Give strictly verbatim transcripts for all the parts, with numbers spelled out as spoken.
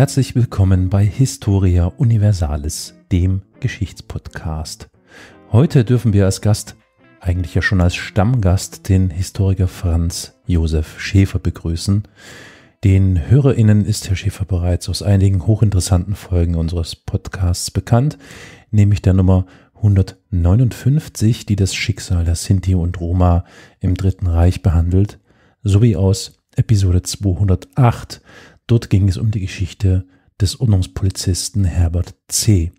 Herzlich willkommen bei Historia Universalis, dem Geschichtspodcast. Heute dürfen wir als Gast, eigentlich ja schon als Stammgast, den Historiker Franz Josef Schäfer begrüßen. Den HörerInnen ist Herr Schäfer bereits aus einigen hochinteressanten Folgen unseres Podcasts bekannt, nämlich der Nummer hundertneunundfünfzig, die das Schicksal der Sinti und Roma im Dritten Reich behandelt, sowie aus Episode zweihundertacht. Dort ging es um die Geschichte des Ordnungspolizisten Herbert C.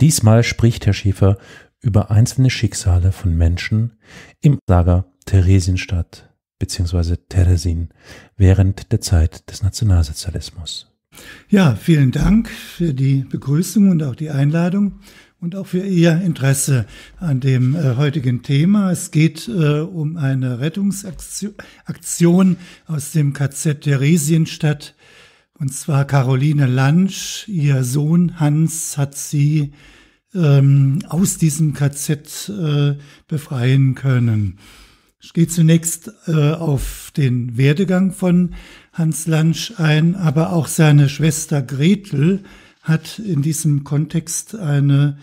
Diesmal spricht Herr Schäfer über einzelne Schicksale von Menschen im Lager Theresienstadt bzw. Terezín während der Zeit des Nationalsozialismus. Ja, vielen Dank für die Begrüßung und auch die Einladung und auch für Ihr Interesse an dem äh, heutigen Thema. Es geht äh, um eine Rettungsaktion aus dem K Z Theresienstadt. Und zwar Karoline Lansch, ihr Sohn Hans, hat sie ähm, aus diesem K Z äh, befreien können. Ich gehe zunächst äh, auf den Werdegang von Hans Lansch ein, aber auch seine Schwester Gretel hat in diesem Kontext eine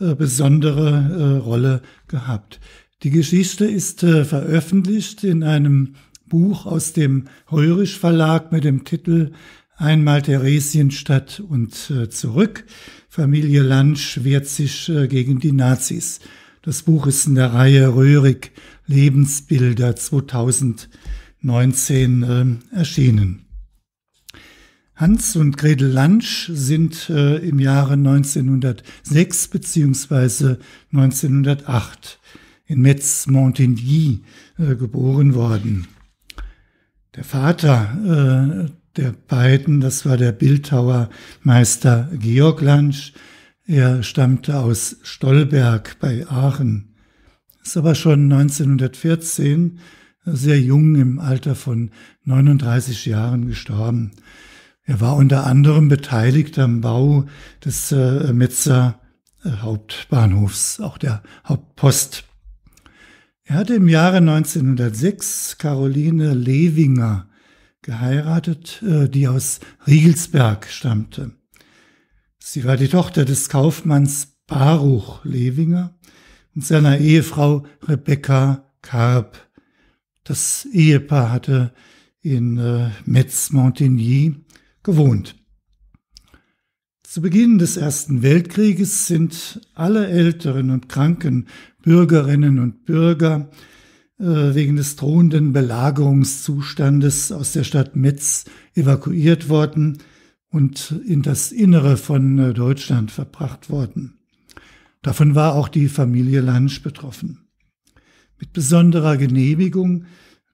äh, besondere äh, Rolle gehabt. Die Geschichte ist äh, veröffentlicht in einem Buch aus dem Heurisch Verlag mit dem Titel Einmal Theresienstadt und äh, zurück. Familie Lansch wehrt sich äh, gegen die Nazis. Das Buch ist in der Reihe Röhrig Lebensbilder zweitausendneunzehn äh, erschienen. Hans und Gretel Lansch sind äh, im Jahre neunzehnhundertsechs bzw. neunzehnhundertacht in Metz-Montigny äh, geboren worden. Der Vater äh, der beiden, das war der Bildhauermeister Georg Lansch. Er stammte aus Stolberg bei Aachen, ist aber schon neunzehnhundertvierzehn, sehr jung, im Alter von neununddreißig Jahren gestorben. Er war unter anderem beteiligt am Bau des äh, Metzer äh, Hauptbahnhofs, auch der Hauptpost. Er hatte im Jahre neunzehnhundertsechs Karoline Lewinger geheiratet, die aus Riegelsberg stammte. Sie war die Tochter des Kaufmanns Baruch Lewinger und seiner Ehefrau Rebecca Karp. Das Ehepaar hatte in äh, Metz-Montigny gewohnt. Zu Beginn des Ersten Weltkrieges sind alle älteren und kranken Bürgerinnen und Bürger wegen des drohenden Belagerungszustandes aus der Stadt Metz evakuiert worden und in das Innere von Deutschland verbracht worden. Davon war auch die Familie Lansch betroffen. Mit besonderer Genehmigung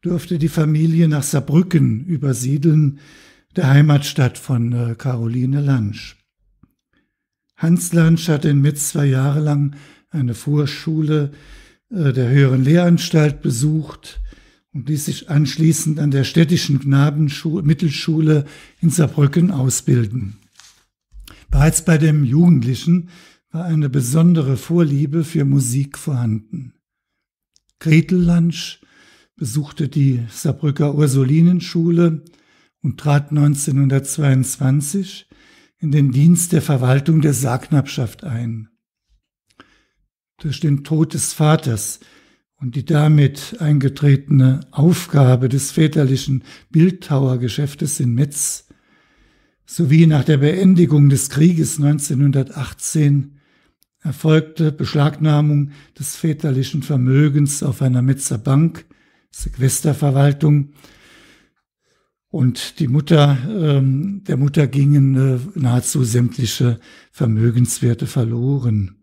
durfte die Familie nach Saarbrücken übersiedeln, der Heimatstadt von Karoline Lansch. Hans Lansch hatte in Metz zwei Jahre lang eine Vorschule der höheren Lehranstalt besucht und ließ sich anschließend an der städtischen Knabenschule, Mittelschule in Saarbrücken ausbilden. Bereits bei dem Jugendlichen war eine besondere Vorliebe für Musik vorhanden. Gretel Lansch besuchte die Saarbrücker Ursulinenschule und trat neunzehnhundertzweiundzwanzig in den Dienst der Verwaltung der Saarknappschaft ein. Durch den Tod des Vaters und die damit eingetretene Aufgabe des väterlichen Bildhauergeschäftes in Metz sowie nach der Beendigung des Krieges neunzehnhundertachtzehn erfolgte Beschlagnahmung des väterlichen Vermögens auf einer Metzer Bank, Sequesterverwaltung, und die Mutter, ähm, der Mutter gingen äh, nahezu sämtliche Vermögenswerte verloren.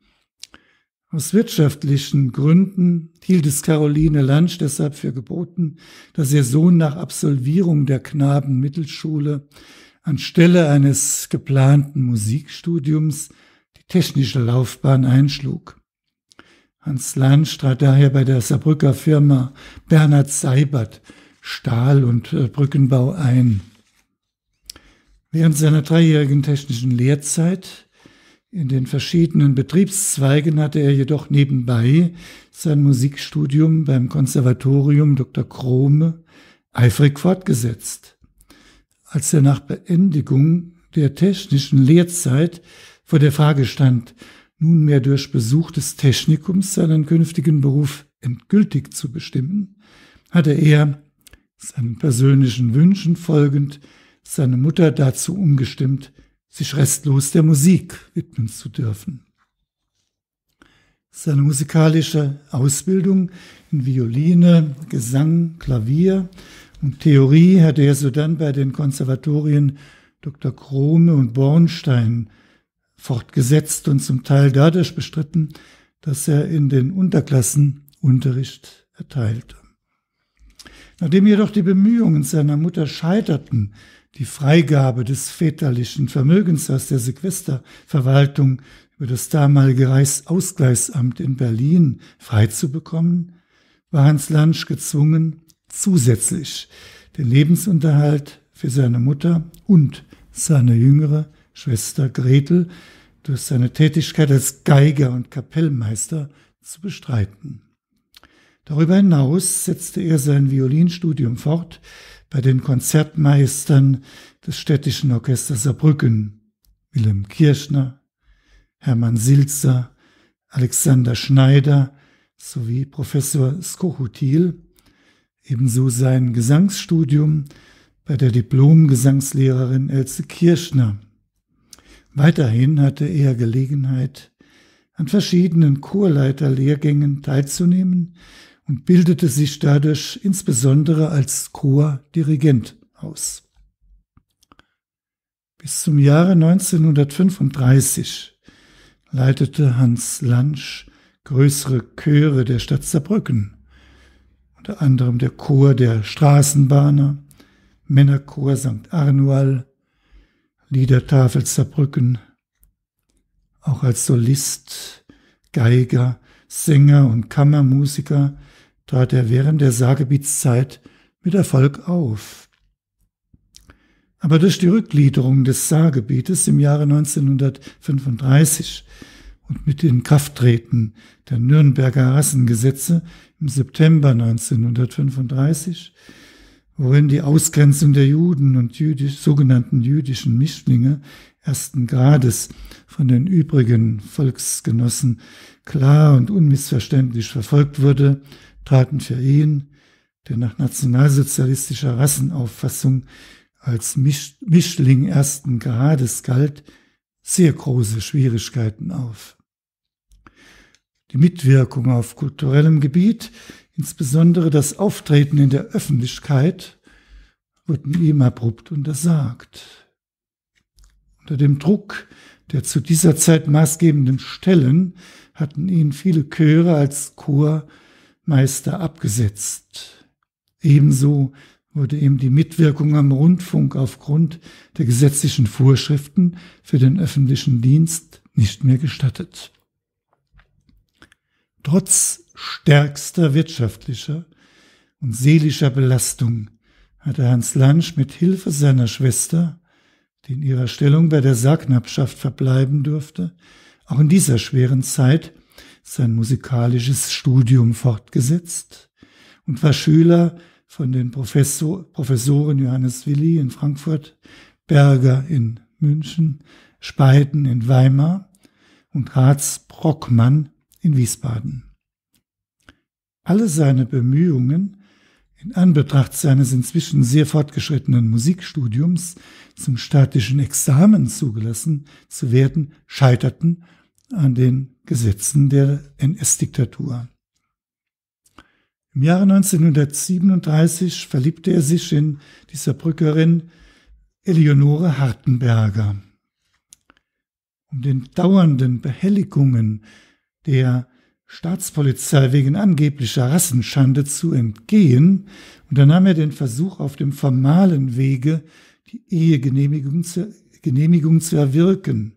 Aus wirtschaftlichen Gründen hielt es Karoline Lansch deshalb für geboten, dass ihr Sohn nach Absolvierung der Knabenmittelschule anstelle eines geplanten Musikstudiums die technische Laufbahn einschlug. Hans Lansch trat daher bei der Saarbrücker Firma Bernhard Seibert Stahl- und Brückenbau ein. Während seiner dreijährigen technischen Lehrzeit in den verschiedenen Betriebszweigen hatte er jedoch nebenbei sein Musikstudium beim Konservatorium Doktor Krome eifrig fortgesetzt. Als er nach Beendigung der technischen Lehrzeit vor der Frage stand, nunmehr durch Besuch des Technikums seinen künftigen Beruf endgültig zu bestimmen, hatte er, seinen persönlichen Wünschen folgend, seine Mutter dazu umgestimmt, sich restlos der Musik widmen zu dürfen. Seine musikalische Ausbildung in Violine, Gesang, Klavier und Theorie hatte er sodann bei den Konservatorien Doktor Krome und Bornstein fortgesetzt und zum Teil dadurch bestritten, dass er in den Unterklassen Unterricht erteilte. Nachdem jedoch die Bemühungen seiner Mutter scheiterten, die Freigabe des väterlichen Vermögens aus der Sequesterverwaltung über das damalige Reichsausgleichsamt in Berlin freizubekommen, war Hans Lansch gezwungen, zusätzlich den Lebensunterhalt für seine Mutter und seine jüngere Schwester Gretel durch seine Tätigkeit als Geiger und Kapellmeister zu bestreiten. Darüber hinaus setzte er sein Violinstudium fort bei den Konzertmeistern des städtischen Orchesters Saarbrücken, Wilhelm Kirchner, Hermann Silzer, Alexander Schneider sowie Professor Skochutil, ebenso sein Gesangsstudium bei der Diplom-Gesangslehrerin Else Kirchner. Weiterhin hatte er Gelegenheit, an verschiedenen Chorleiterlehrgängen teilzunehmen, und bildete sich dadurch insbesondere als Chordirigent aus. Bis zum Jahre neunzehnhundertfünfunddreißig leitete Hans Lansch größere Chöre der Stadt Saarbrücken, unter anderem der Chor der Straßenbahner, Männerchor Sankt Arnual, Liedertafel Saarbrücken, auch als Solist, Geiger, Sänger und Kammermusiker trat er während der Saargebietszeit mit Erfolg auf. Aber durch die Rückgliederung des Saargebietes im Jahre neunzehnhundertfünfunddreißig und mit Inkrafttreten der Nürnberger Rassengesetze im September neunzehnhundertfünfunddreißig, worin die Ausgrenzung der Juden und jüdisch, sogenannten jüdischen Mischlinge ersten Grades von den übrigen Volksgenossen klar und unmissverständlich verfolgt wurde, traten für ihn, der nach nationalsozialistischer Rassenauffassung als Mischling ersten Grades galt, sehr große Schwierigkeiten auf. Die Mitwirkung auf kulturellem Gebiet, insbesondere das Auftreten in der Öffentlichkeit, wurden ihm abrupt untersagt. Unter dem Druck der zu dieser Zeit maßgebenden Stellen hatten ihn viele Chöre als Chormeister abgesetzt. Ebenso wurde ihm die Mitwirkung am Rundfunk aufgrund der gesetzlichen Vorschriften für den öffentlichen Dienst nicht mehr gestattet. Trotz stärkster wirtschaftlicher und seelischer Belastung hatte Hans Lansch mit Hilfe seiner Schwester, die in ihrer Stellung bei der Saarknappschaft verbleiben durfte, auch in dieser schweren Zeit sein musikalisches Studium fortgesetzt und war Schüler von den Professor, Professoren Johannes Willi in Frankfurt, Berger in München, Speiden in Weimar und Ratz-Brockmann in Wiesbaden. Alle seine Bemühungen, in Anbetracht seines inzwischen sehr fortgeschrittenen Musikstudiums zum staatlichen Examen zugelassen zu werden, scheiterten an den Gesetzen der N S-Diktatur. Im Jahre neunzehnhundertsiebenunddreißig verliebte er sich in die Saarbrückerin Eleonore Hartenberger. Um den dauernden Behelligungen der Staatspolizei wegen angeblicher Rassenschande zu entgehen, unternahm er den Versuch, auf dem formalen Wege die Ehegenehmigung zu, Genehmigung zu erwirken.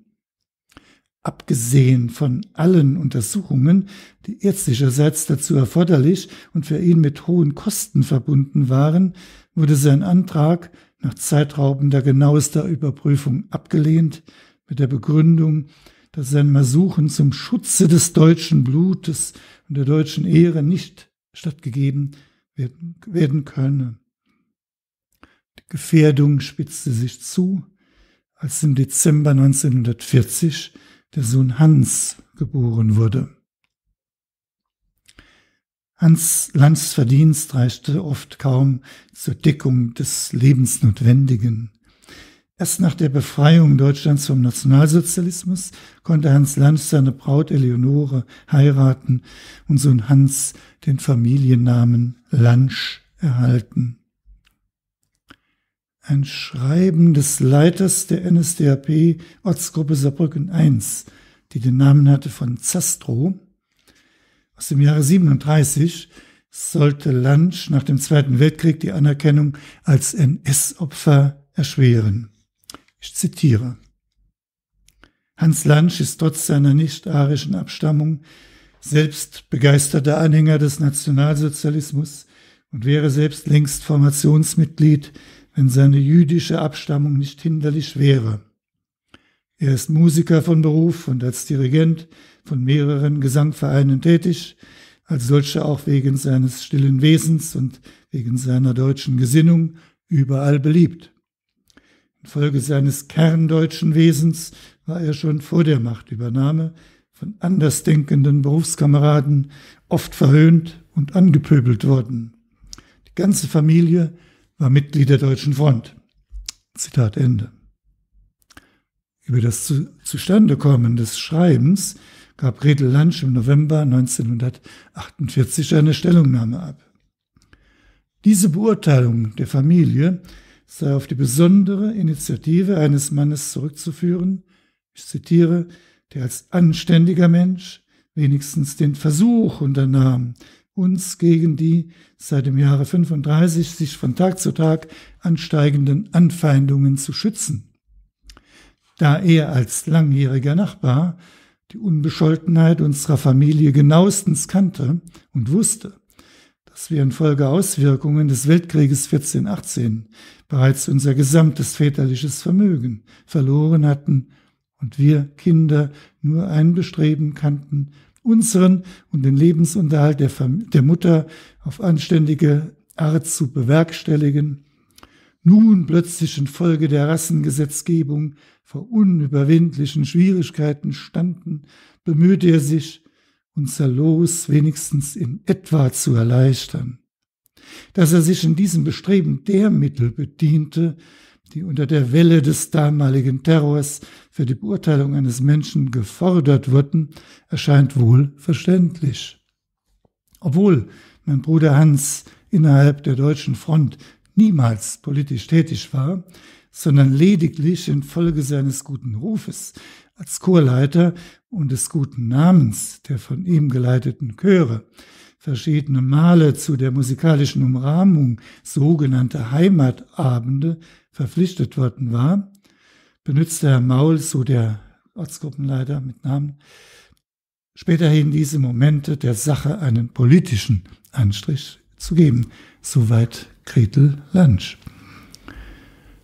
Abgesehen von allen Untersuchungen, die ärztlicherseits dazu erforderlich und für ihn mit hohen Kosten verbunden waren, wurde sein Antrag nach zeitraubender, genauester Überprüfung abgelehnt, mit der Begründung, dass sein Ersuchen zum Schutze des deutschen Blutes und der deutschen Ehre nicht stattgegeben werden, werden könne. Die Gefährdung spitzte sich zu, als im Dezember neunzehnhundertvierzig der Sohn Hans geboren wurde. Hans Lanschs Verdienst reichte oft kaum zur Deckung des Lebensnotwendigen. Erst nach der Befreiung Deutschlands vom Nationalsozialismus konnte Hans Lansch seine Braut Eleonore heiraten und Sohn Hans den Familiennamen Lansch erhalten. Ein Schreiben des Leiters der N S D A P Ortsgruppe Saarbrücken eins, die den Namen hatte von Zastrow, aus dem Jahre siebenunddreißig sollte Lansch nach dem Zweiten Weltkrieg die Anerkennung als N S-Opfer erschweren. Ich zitiere. Hans Lansch ist trotz seiner nicht-arischen Abstammung selbst begeisterter Anhänger des Nationalsozialismus und wäre selbst längst Formationsmitglied, wenn seine jüdische Abstammung nicht hinderlich wäre. Er ist Musiker von Beruf und als Dirigent von mehreren Gesangvereinen tätig, als solcher auch wegen seines stillen Wesens und wegen seiner deutschen Gesinnung überall beliebt. Infolge seines kerndeutschen Wesens war er schon vor der Machtübernahme von andersdenkenden Berufskameraden oft verhöhnt und angepöbelt worden. Die ganze Familie war Mitglied der Deutschen Front. Zitat Ende. Über das Zustandekommen des Schreibens gab Gretel Lansch im November neunzehnhundertachtundvierzig eine Stellungnahme ab. Diese Beurteilung der Familie sei auf die besondere Initiative eines Mannes zurückzuführen, ich zitiere, der als anständiger Mensch wenigstens den Versuch unternahm, uns gegen die seit dem Jahre fünfunddreißig sich von Tag zu Tag ansteigenden Anfeindungen zu schützen. Da er als langjähriger Nachbar die Unbescholtenheit unserer Familie genauestens kannte und wusste, dass wir infolge Auswirkungen des Weltkrieges vierzehn achtzehn bereits unser gesamtes väterliches Vermögen verloren hatten und wir Kinder nur ein Bestreben kannten, unseren und den Lebensunterhalt der, der Mutter auf anständige Art zu bewerkstelligen, nun plötzlich infolge der Rassengesetzgebung vor unüberwindlichen Schwierigkeiten standen, bemühte er sich, unser Los wenigstens in etwa zu erleichtern. Dass er sich in diesem Bestreben der Mittel bediente, die unter der Welle des damaligen Terrors für die Beurteilung eines Menschen gefordert wurden, erscheint wohl verständlich. Obwohl mein Bruder Hans innerhalb der Deutschen Front niemals politisch tätig war, sondern lediglich infolge seines guten Rufes als Chorleiter und des guten Namens der von ihm geleiteten Chöre verschiedene Male zu der musikalischen Umrahmung sogenannter Heimatabende verpflichtet worden war, benutzte Herr Maul, so der Ortsgruppenleiter mit Namen, späterhin diese Momente der Sache einen politischen Anstrich zu geben. Soweit Gretel Lansch.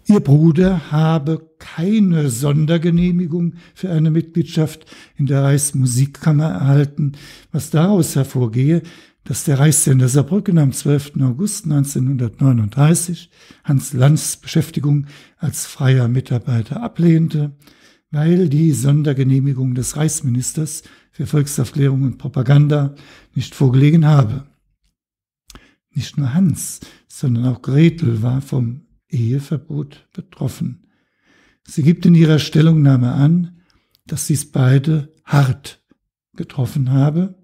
Ihr Bruder habe keine Sondergenehmigung für eine Mitgliedschaft in der Reichsmusikkammer erhalten, was daraus hervorgehe, dass der Reichssender Saarbrücken am zwölften August neunzehnhundertneununddreißig Hans Lanschs Beschäftigung als freier Mitarbeiter ablehnte, weil die Sondergenehmigung des Reichsministers für Volksaufklärung und Propaganda nicht vorgelegen habe. Nicht nur Hans, sondern auch Gretel war vom Eheverbot betroffen. Sie gibt in ihrer Stellungnahme an, dass dies beide hart getroffen habe.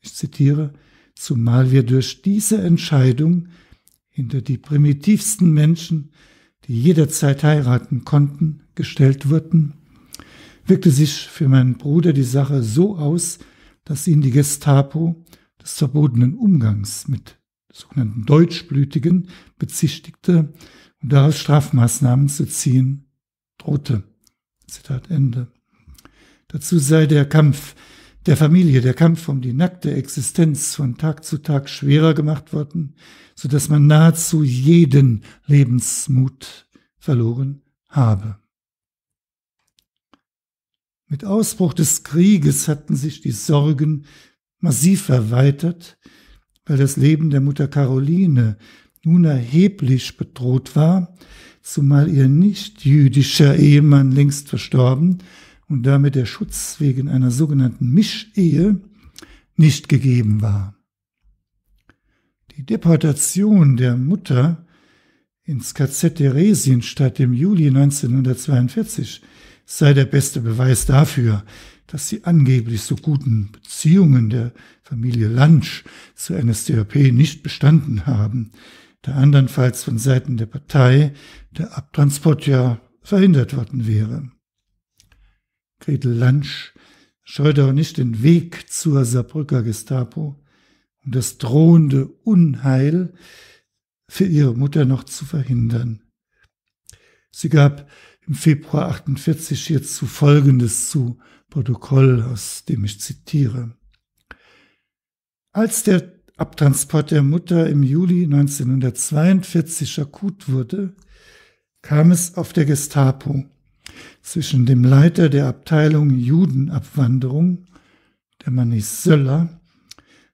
Ich zitiere, zumal wir durch diese Entscheidung hinter die primitivsten Menschen, die jederzeit heiraten konnten, gestellt wurden, wirkte sich für meinen Bruder die Sache so aus, dass ihn die Gestapo des verbotenen Umgangs mit sogenannten Deutschblütigen bezichtigte und daraus Strafmaßnahmen zu ziehen drohte. Zitat Ende. Dazu sei der Kampf der Familie, der Kampf um die nackte Existenz von Tag zu Tag schwerer gemacht worden, sodass man nahezu jeden Lebensmut verloren habe. Mit Ausbruch des Krieges hatten sich die Sorgen massiv erweitert, weil das Leben der Mutter Karoline nun erheblich bedroht war, zumal ihr nicht-jüdischer Ehemann längst verstorben und damit der Schutz wegen einer sogenannten Mischehe nicht gegeben war. Die Deportation der Mutter ins K Z Theresienstadt im Juli neunzehnhundertzweiundvierzig sei der beste Beweis dafür, dass die angeblich so guten Beziehungen der Familie Lansch zur N S D A P nicht bestanden haben, da andernfalls von Seiten der Partei der Abtransport ja verhindert worden wäre. Gretel Lansch scheute auch nicht den Weg zur Saarbrücker Gestapo, um das drohende Unheil für ihre Mutter noch zu verhindern. Sie gab im Februar achtundvierzig hierzu Folgendes zu Protokoll, aus dem ich zitiere. Als der Abtransport der Mutter im Juli neunzehnhundertzweiundvierzig akut wurde, kam es auf der Gestapo zwischen dem Leiter der Abteilung Judenabwanderung, der Mann hieß Söller,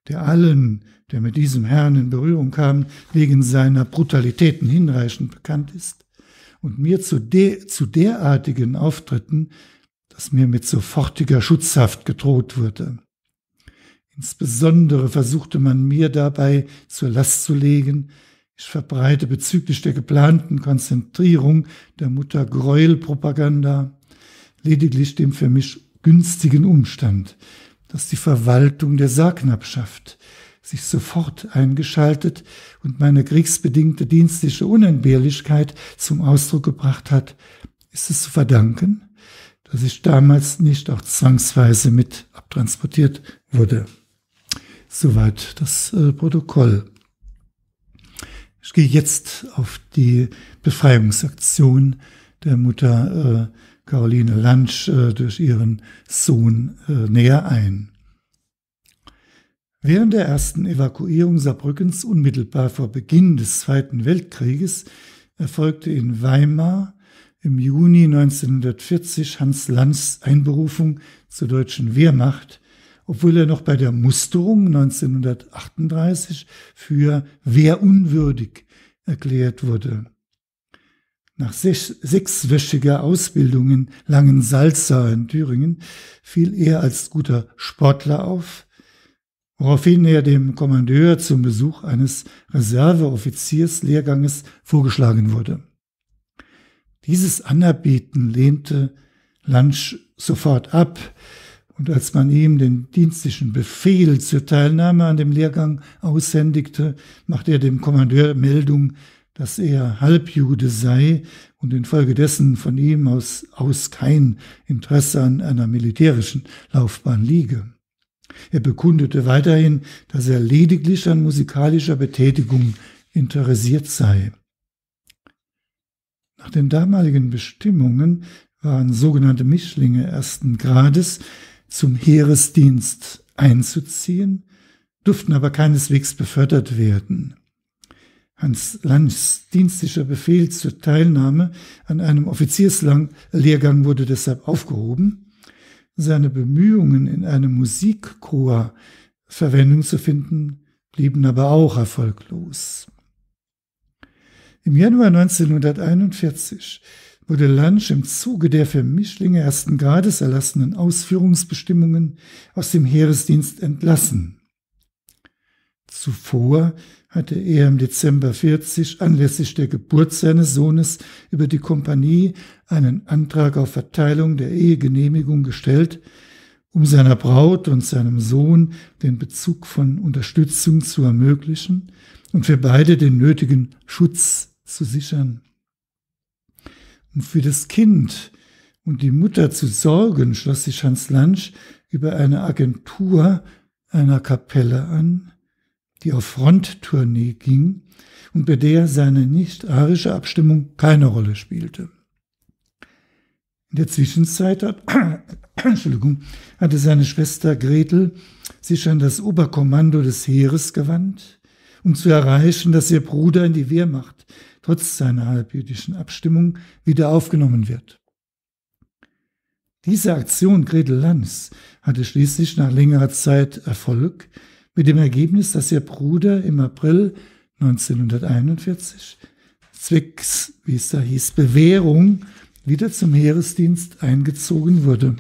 der allen, der mit diesem Herrn in Berührung kam, wegen seiner Brutalitäten hinreichend bekannt ist, und mir zu, de zu derartigen Auftritten, dass mir mit sofortiger Schutzhaft gedroht wurde. Insbesondere versuchte man mir dabei zur Last zu legen, ich verbreite bezüglich der geplanten Konzentrierung der Mutter Gräuelpropaganda, lediglich dem für mich günstigen Umstand, dass die Verwaltung der Saarknappschaft sich sofort eingeschaltet und meine kriegsbedingte dienstliche Unentbehrlichkeit zum Ausdruck gebracht hat, ist es zu verdanken, dass ich damals nicht auch zwangsweise mit abtransportiert wurde. Soweit das äh, Protokoll. Ich gehe jetzt auf die Befreiungsaktion der Mutter äh, Karoline Lansch äh, durch ihren Sohn äh, näher ein. Während der ersten Evakuierung Saarbrückens unmittelbar vor Beginn des Zweiten Weltkrieges erfolgte in Weimar im Juni neunzehnhundertvierzig Hans Lanschs Einberufung zur deutschen Wehrmacht, obwohl er noch bei der Musterung neunzehnhundertachtunddreißig für wehrunwürdig erklärt wurde. Nach sech, sechswöchiger Ausbildung in Langensalza in Thüringen fiel er als guter Sportler auf, woraufhin er dem Kommandeur zum Besuch eines Reserveoffizierslehrganges vorgeschlagen wurde. Dieses Anerbieten lehnte Lansch sofort ab, und als man ihm den dienstlichen Befehl zur Teilnahme an dem Lehrgang aushändigte, machte er dem Kommandeur Meldung, dass er Halbjude sei und infolgedessen von ihm aus, aus kein Interesse an einer militärischen Laufbahn liege. Er bekundete weiterhin, dass er lediglich an musikalischer Betätigung interessiert sei. Nach den damaligen Bestimmungen waren sogenannte Mischlinge ersten Grades zum Heeresdienst einzuziehen, durften aber keineswegs befördert werden. Hans Lanschs dienstlicher Befehl zur Teilnahme an einem Offizierslehrgang wurde deshalb aufgehoben. Seine Bemühungen, in einem Musikchor Verwendung zu finden, blieben aber auch erfolglos. Im Januar neunzehnhunderteinundvierzig wurde Lansch im Zuge der für Mischlinge ersten Grades erlassenen Ausführungsbestimmungen aus dem Heeresdienst entlassen. Zuvor hatte er im Dezember vierzig anlässlich der Geburt seines Sohnes über die Kompanie einen Antrag auf Verteilung der Ehegenehmigung gestellt, um seiner Braut und seinem Sohn den Bezug von Unterstützung zu ermöglichen und für beide den nötigen Schutz zu sichern. Um für das Kind und die Mutter zu sorgen, schloss sich Hans Lansch über eine Agentur einer Kapelle an, die auf Fronttournee ging und bei der seine nicht-arische Abstimmung keine Rolle spielte. In der Zwischenzeit hat, Entschuldigung, hatte seine Schwester Gretel sich an das Oberkommando des Heeres gewandt, um zu erreichen, dass ihr Bruder in die Wehrmacht trotz seiner halbjüdischen Abstimmung wieder aufgenommen wird. Diese Aktion Gretel Lanschs hatte schließlich nach längerer Zeit Erfolg, mit dem Ergebnis, dass ihr Bruder im April neunzehnhunderteinundvierzig Zwicks, wie es da hieß, Bewährung wieder zum Heeresdienst eingezogen wurde.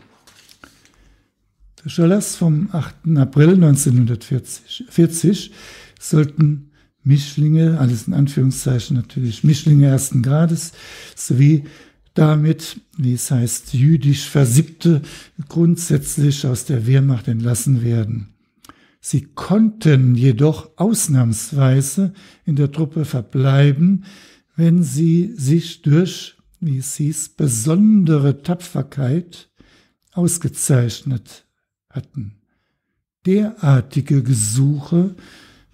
Durch Erlass vom achten April neunzehnhundertvierzig sollten Mischlinge, alles in Anführungszeichen natürlich, Mischlinge ersten Grades, sowie damit, wie es heißt, jüdisch Versippte grundsätzlich aus der Wehrmacht entlassen werden. Sie konnten jedoch ausnahmsweise in der Truppe verbleiben, wenn sie sich durch, wie es hieß, besondere Tapferkeit ausgezeichnet hatten. Derartige Gesuche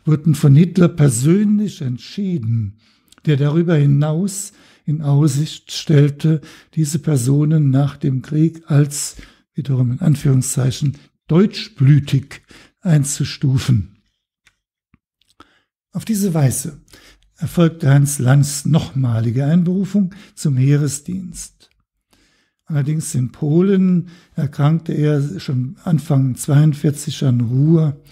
wurden von Hitler persönlich entschieden, der darüber hinaus in Aussicht stellte, diese Personen nach dem Krieg als, wiederum in Anführungszeichen, deutschblütig einzustufen. Auf diese Weise erfolgte Hans Lanschs nochmalige Einberufung zum Heeresdienst. Allerdings in Polen erkrankte er schon Anfang neunzehnhundertzweiundvierzig an Ruhr,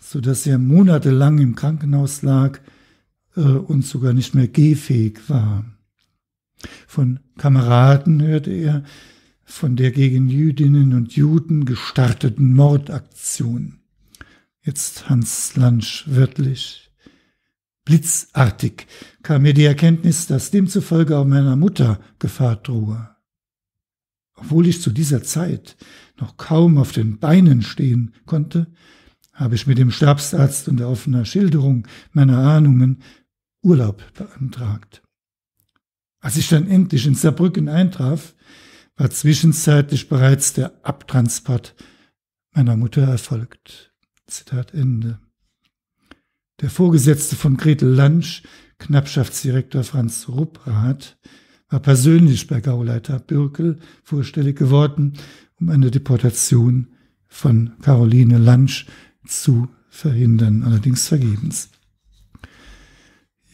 sodass er monatelang im Krankenhaus lag äh, und sogar nicht mehr gehfähig war. Von Kameraden hörte er von der gegen Jüdinnen und Juden gestarteten Mordaktion. Jetzt Hans Lansch wörtlich. Blitzartig kam mir die Erkenntnis, dass demzufolge auch meiner Mutter Gefahr drohe. Obwohl ich zu dieser Zeit noch kaum auf den Beinen stehen konnte, habe ich mit dem Stabsarzt unter offener Schilderung meiner Ahnungen Urlaub beantragt. Als ich dann endlich in Saarbrücken eintraf, war zwischenzeitlich bereits der Abtransport meiner Mutter erfolgt. Zitat Ende. Der Vorgesetzte von Gretel Lansch, Knappschaftsdirektor Franz Rupprath, war persönlich bei Gauleiter Bürkel vorstellig geworden, um eine Deportation von Karoline Lansch zu verhindern, allerdings vergebens.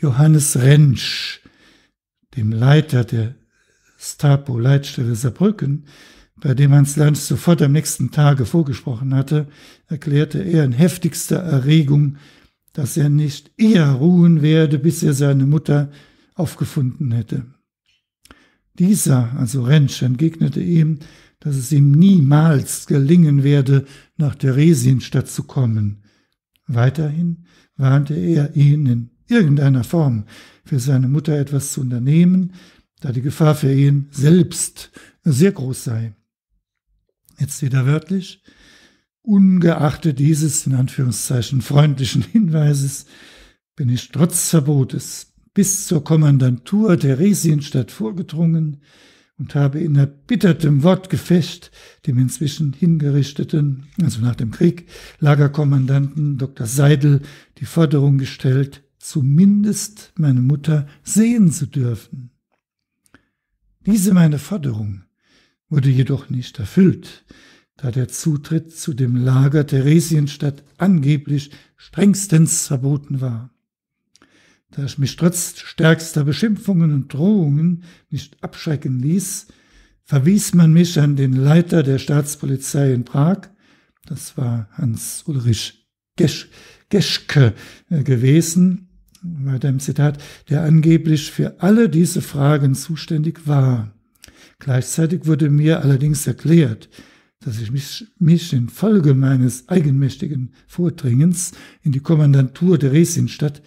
Johannes Rentsch, dem Leiter der Gestapo-Leitstelle Saarbrücken, bei dem Hans Lansch sofort am nächsten Tage vorgesprochen hatte, erklärte er in heftigster Erregung, dass er nicht eher ruhen werde, bis er seine Mutter aufgefunden hätte. Dieser, also Rentsch, entgegnete ihm, dass es ihm niemals gelingen werde, nach Theresienstadt zu kommen. Weiterhin warnte er ihn in irgendeiner Form, für seine Mutter etwas zu unternehmen, da die Gefahr für ihn selbst sehr groß sei. Jetzt wieder wörtlich, ungeachtet dieses in Anführungszeichen freundlichen Hinweises bin ich trotz Verbotes bis zur Kommandantur Theresienstadt vorgedrungen und habe in erbittertem Wortgefecht dem inzwischen hingerichteten, also nach dem Krieg, Lagerkommandanten Doktor Seidl die Forderung gestellt, zumindest meine Mutter sehen zu dürfen. Diese meine Forderung wurde jedoch nicht erfüllt, da der Zutritt zu dem Lager Theresienstadt angeblich strengstens verboten war. Da ich mich trotz stärkster Beschimpfungen und Drohungen nicht abschrecken ließ, verwies man mich an den Leiter der Staatspolizei in Prag, das war Hans-Ulrich Gesch Geschke gewesen, weiter im Zitat, der angeblich für alle diese Fragen zuständig war. Gleichzeitig wurde mir allerdings erklärt, dass ich mich, mich infolge meines eigenmächtigen Vordringens in die Kommandantur Theresienstadt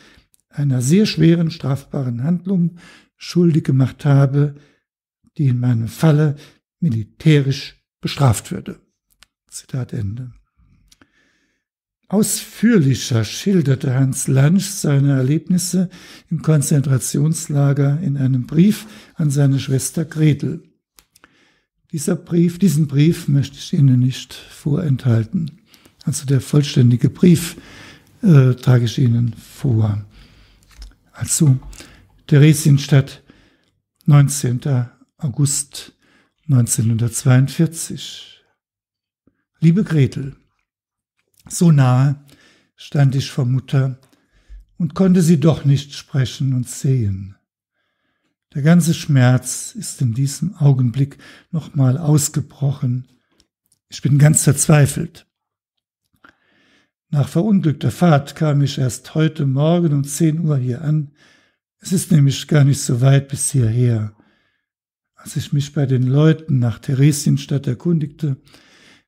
einer sehr schweren strafbaren Handlung schuldig gemacht habe, die in meinem Falle militärisch bestraft würde. Zitat Ende. Ausführlicher schilderte Hans Lansch seine Erlebnisse im Konzentrationslager in einem Brief an seine Schwester Gretel. Dieser Brief, diesen Brief möchte ich Ihnen nicht vorenthalten. Also der vollständige Brief äh, trage ich Ihnen vor. Also Theresienstadt, neunzehnter August neunzehnhundertzweiundvierzig. Liebe Gretel, so nahe stand ich vor Mutter und konnte sie doch nicht sprechen und sehen. Der ganze Schmerz ist in diesem Augenblick nochmal ausgebrochen. Ich bin ganz verzweifelt. Nach verunglückter Fahrt kam ich erst heute Morgen um zehn Uhr hier an Es ist nämlich gar nicht so weit bis hierher. Als ich mich bei den Leuten nach Theresienstadt erkundigte,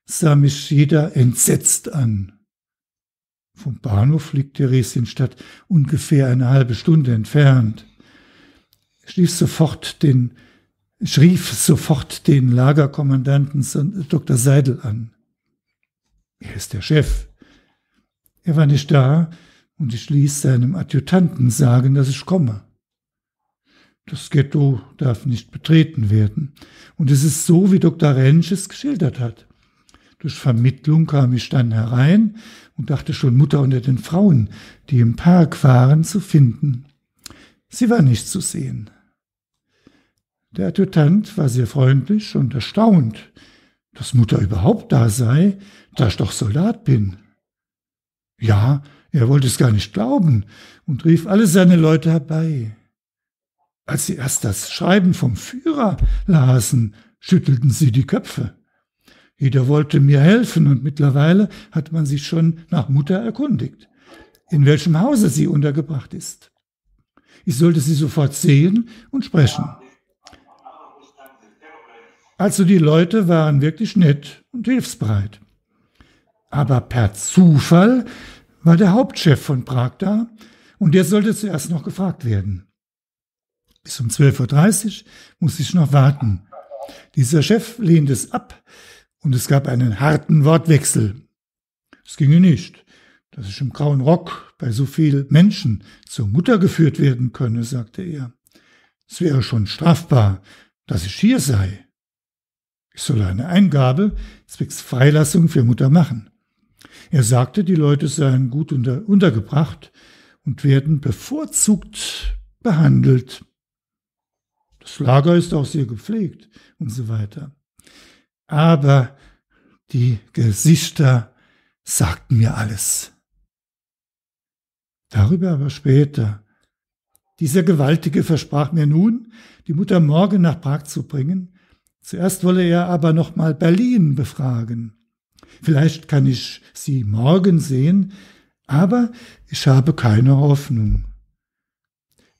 sah mich jeder entsetzt an. Vom Bahnhof liegt Theresienstadt ungefähr eine halbe Stunde entfernt. Ich rief sofort den, ich rief sofort den Lagerkommandanten Doktor Seidl an. Er ist der Chef. Er war nicht da und ich ließ seinem Adjutanten sagen, dass ich komme. Das Ghetto darf nicht betreten werden. Und es ist so, wie Doktor Lansch es geschildert hat. Durch Vermittlung kam ich dann herein und dachte schon, Mutter unter den Frauen, die im Park waren, zu finden. Sie war nicht zu sehen. Der Adjutant war sehr freundlich und erstaunt, dass Mutter überhaupt da sei, da ich doch Soldat bin. Ja, er wollte es gar nicht glauben und rief alle seine Leute herbei. Als sie erst das Schreiben vom Führer lasen, schüttelten sie die Köpfe. Jeder wollte mir helfen und mittlerweile hat man sich schon nach Mutter erkundigt, in welchem Hause sie untergebracht ist. Ich sollte sie sofort sehen und sprechen. Also die Leute waren wirklich nett und hilfsbereit. Aber per Zufall war der Hauptchef von Prag da und der sollte zuerst noch gefragt werden. Bis um zwölf Uhr dreißig musste ich noch warten. Dieser Chef lehnte es ab und es gab einen harten Wortwechsel. Es ginge nicht, dass ich im grauen Rock bei so vielen Menschen zur Mutter geführt werden könne, sagte er. Es wäre schon strafbar, dass ich hier sei. Ich solle eine Eingabe zwecks Freilassung für Mutter machen. Er sagte, die Leute seien gut unter, untergebracht und werden bevorzugt behandelt. Das Lager ist auch sehr gepflegt und so weiter. Aber die Gesichter sagten mir alles. Darüber aber später. Dieser Gewaltige versprach mir nun, die Mutter morgen nach Prag zu bringen. Zuerst wolle er aber nochmal Berlin befragen. Vielleicht kann ich sie morgen sehen, aber ich habe keine Hoffnung.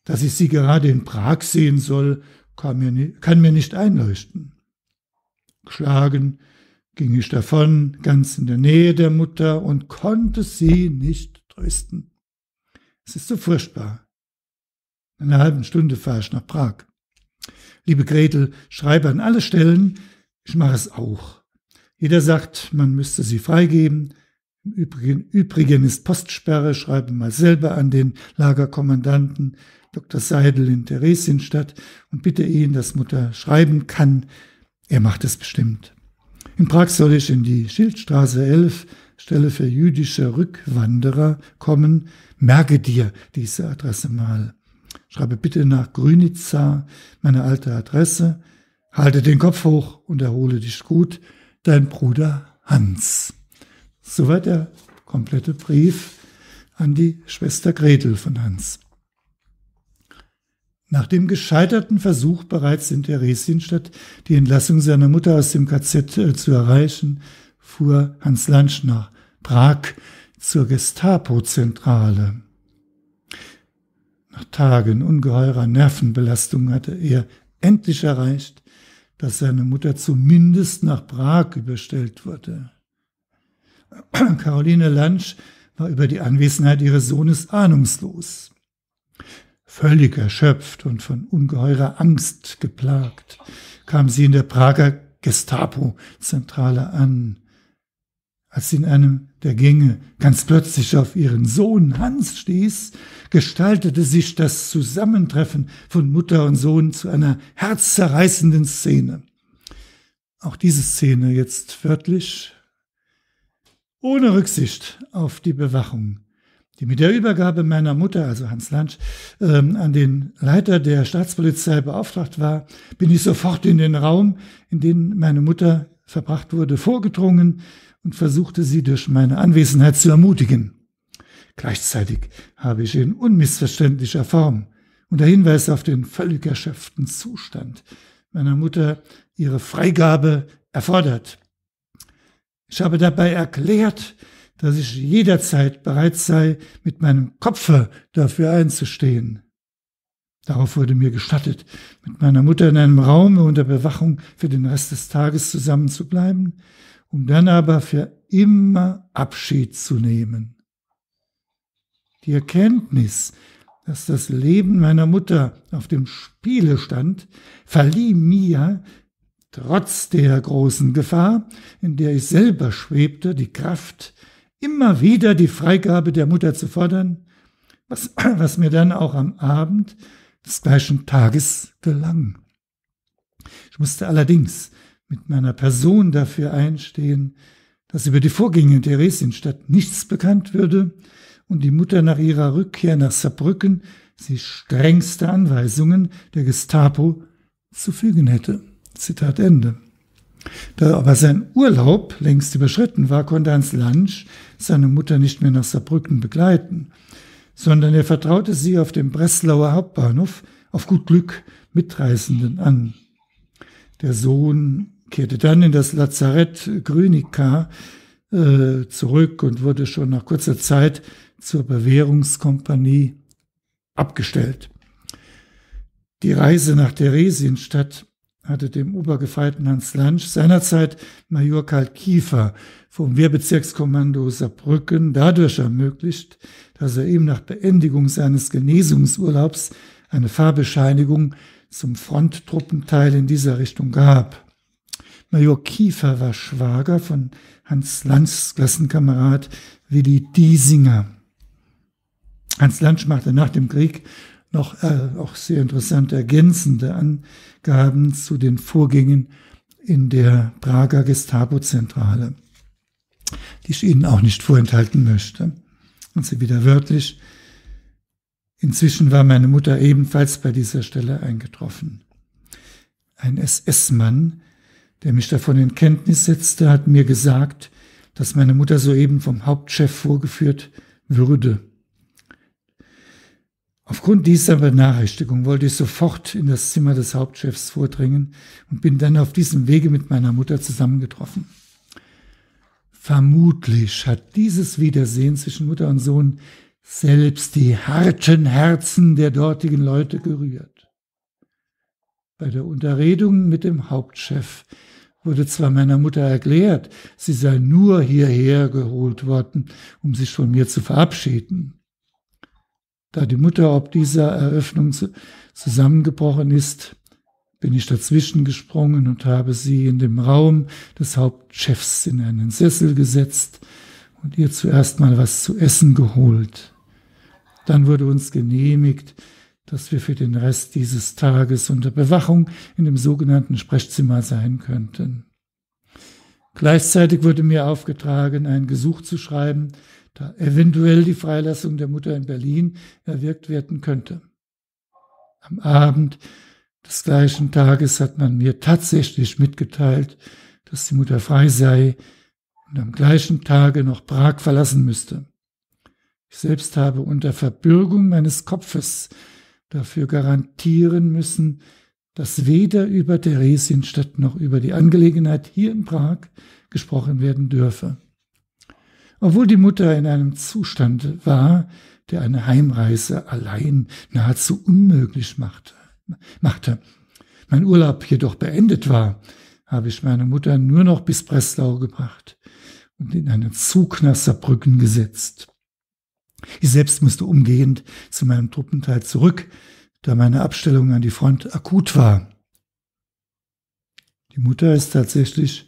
Dass ich sie gerade in Prag sehen soll, kann mir nicht, kann mir nicht einleuchten. Geschlagen ging ich davon, ganz in der Nähe der Mutter und konnte sie nicht trösten. Es ist so furchtbar. In einer halben Stunde fahre ich nach Prag. Liebe Gretel, schreibe an alle Stellen, ich mache es auch. Jeder sagt, man müsste sie freigeben. Im Übrigen, Übrigen ist Postsperre, schreibe mal selber an den Lagerkommandanten Doktor Seidl in Theresienstadt und bitte ihn, dass Mutter schreiben kann. Er macht es bestimmt. In Prag soll ich in die Schildstraße elf, Stelle für jüdische Rückwanderer, kommen. Merke dir diese Adresse mal. Schreibe bitte nach Grünitza, meine alte Adresse. Halte den Kopf hoch und erhole dich gut. Dein Bruder Hans. Soweit der komplette Brief an die Schwester Gretel von Hans. Nach dem gescheiterten Versuch, bereits in Theresienstadt die Entlassung seiner Mutter aus dem K Z zu erreichen, fuhr Hans Lansch nach Prag zur Gestapo-Zentrale. Nach Tagen ungeheurer Nervenbelastung hatte er endlich erreicht, dass seine Mutter zumindest nach Prag überstellt wurde. Karoline Lansch war über die Anwesenheit ihres Sohnes ahnungslos. Völlig erschöpft und von ungeheurer Angst geplagt, kam sie in der Prager Gestapo-Zentrale an. Als sie in einem der Gänge ganz plötzlich auf ihren Sohn Hans stieß, gestaltete sich das Zusammentreffen von Mutter und Sohn zu einer herzzerreißenden Szene. Auch diese Szene jetzt wörtlich, ohne Rücksicht auf die Bewachung, die mit der Übergabe meiner Mutter, also Hans Lansch, ähm, an den Leiter der Staatspolizei beauftragt war, bin ich sofort in den Raum, in den meine Mutter verbracht wurde, vorgedrungen und versuchte sie durch meine Anwesenheit zu ermutigen. Gleichzeitig habe ich in unmissverständlicher Form unter Hinweis auf den völlig erschöpften Zustand meiner Mutter ihre Freigabe erfordert. Ich habe dabei erklärt, dass ich jederzeit bereit sei, mit meinem Kopfe dafür einzustehen. Darauf wurde mir gestattet, mit meiner Mutter in einem Raum unter Bewachung für den Rest des Tages zusammenzubleiben, um dann aber für immer Abschied zu nehmen. Die Erkenntnis, dass das Leben meiner Mutter auf dem Spiele stand, verlieh mir, trotz der großen Gefahr, in der ich selber schwebte, die Kraft, immer wieder die Freigabe der Mutter zu fordern, was, was mir dann auch am Abend des gleichen Tages gelang. Ich musste allerdings mit meiner Person dafür einstehen, dass über die Vorgänge in Theresienstadt nichts bekannt würde und die Mutter nach ihrer Rückkehr nach Saarbrücken sich strengste Anweisungen der Gestapo zu fügen hätte. Zitat Ende. Da aber sein Urlaub längst überschritten war, konnte Hans Lansch seine Mutter nicht mehr nach Saarbrücken begleiten, sondern er vertraute sie auf dem Breslauer Hauptbahnhof auf gut Glück Mitreisenden an. Der Sohn kehrte dann in das Lazarett Grünica äh, zurück und wurde schon nach kurzer Zeit zur Bewährungskompanie abgestellt. Die Reise nach Theresienstadt hatte dem Obergefreiten Hans Lansch, seinerzeit Major Karl Kiefer vom Wehrbezirkskommando Saarbrücken, dadurch ermöglicht, dass er ihm nach Beendigung seines Genesungsurlaubs eine Fahrbescheinigung zum Fronttruppenteil in dieser Richtung gab. Major Kiefer war Schwager von Hans Lanschs Klassenkamerad Willi Diesinger. Hans Lansch machte nach dem Krieg noch äh, auch sehr interessante ergänzende Angaben zu den Vorgängen in der Prager Gestapo-Zentrale, die ich Ihnen auch nicht vorenthalten möchte. Und sie wieder wörtlich: Inzwischen war meine Mutter ebenfalls bei dieser Stelle eingetroffen. Ein S S-Mann, der mich davon in Kenntnis setzte, hat mir gesagt, dass meine Mutter soeben vom Hauptchef vorgeführt würde. Aufgrund dieser Benachrichtigung wollte ich sofort in das Zimmer des Hauptchefs vordringen und bin dann auf diesem Wege mit meiner Mutter zusammengetroffen. Vermutlich hat dieses Wiedersehen zwischen Mutter und Sohn selbst die harten Herzen der dortigen Leute gerührt. Bei der Unterredung mit dem Hauptchef wurde zwar meiner Mutter erklärt, sie sei nur hierher geholt worden, um sich von mir zu verabschieden. Da die Mutter ob dieser Eröffnung zusammengebrochen ist, bin ich dazwischen gesprungen und habe sie in dem Raum des Hauptchefs in einen Sessel gesetzt und ihr zuerst mal was zu essen geholt. Dann wurde uns genehmigt, dass wir für den Rest dieses Tages unter Bewachung in dem sogenannten Sprechzimmer sein könnten. Gleichzeitig wurde mir aufgetragen, ein Gesuch zu schreiben, da eventuell die Freilassung der Mutter in Berlin erwirkt werden könnte. Am Abend des gleichen Tages hat man mir tatsächlich mitgeteilt, dass die Mutter frei sei und am gleichen Tage noch Prag verlassen müsste. Ich selbst habe unter Verbürgung meines Kopfes dafür garantieren müssen, dass weder über Theresienstadt noch über die Angelegenheit hier in Prag gesprochen werden dürfe. Obwohl die Mutter in einem Zustand war, der eine Heimreise allein nahezu unmöglich machte. machte. Mein Urlaub jedoch beendet war, habe ich meine Mutter nur noch bis Breslau gebracht und in einen Zug nach Saarbrücken gesetzt. Ich selbst musste umgehend zu meinem Truppenteil zurück, da meine Abstellung an die Front akut war. Die Mutter ist tatsächlich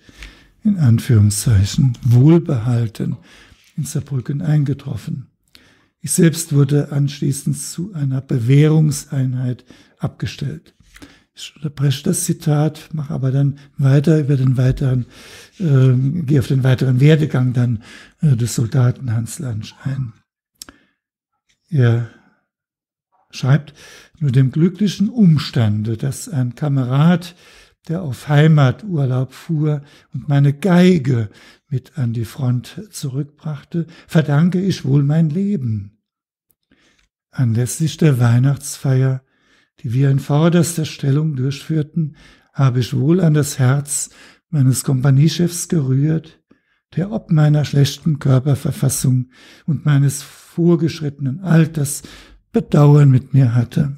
in Anführungszeichen wohlbehalten in Saarbrücken eingetroffen. Ich selbst wurde anschließend zu einer Bewährungseinheit abgestellt. Ich unterbreche das Zitat, mache aber dann weiter über den weiteren, äh, gehe auf den weiteren Werdegang dann äh, des Soldaten Hans Lansch ein. Er schreibt: Nur dem glücklichen Umstande, dass ein Kamerad, der auf Heimaturlaub fuhr und meine Geige mit an die Front zurückbrachte, verdanke ich wohl mein Leben. Anlässlich der Weihnachtsfeier, die wir in vorderster Stellung durchführten, habe ich wohl an das Herz meines Kompaniechefs gerührt, der ob meiner schlechten Körperverfassung und meines vorgeschrittenen Alters Bedauern mit mir hatte.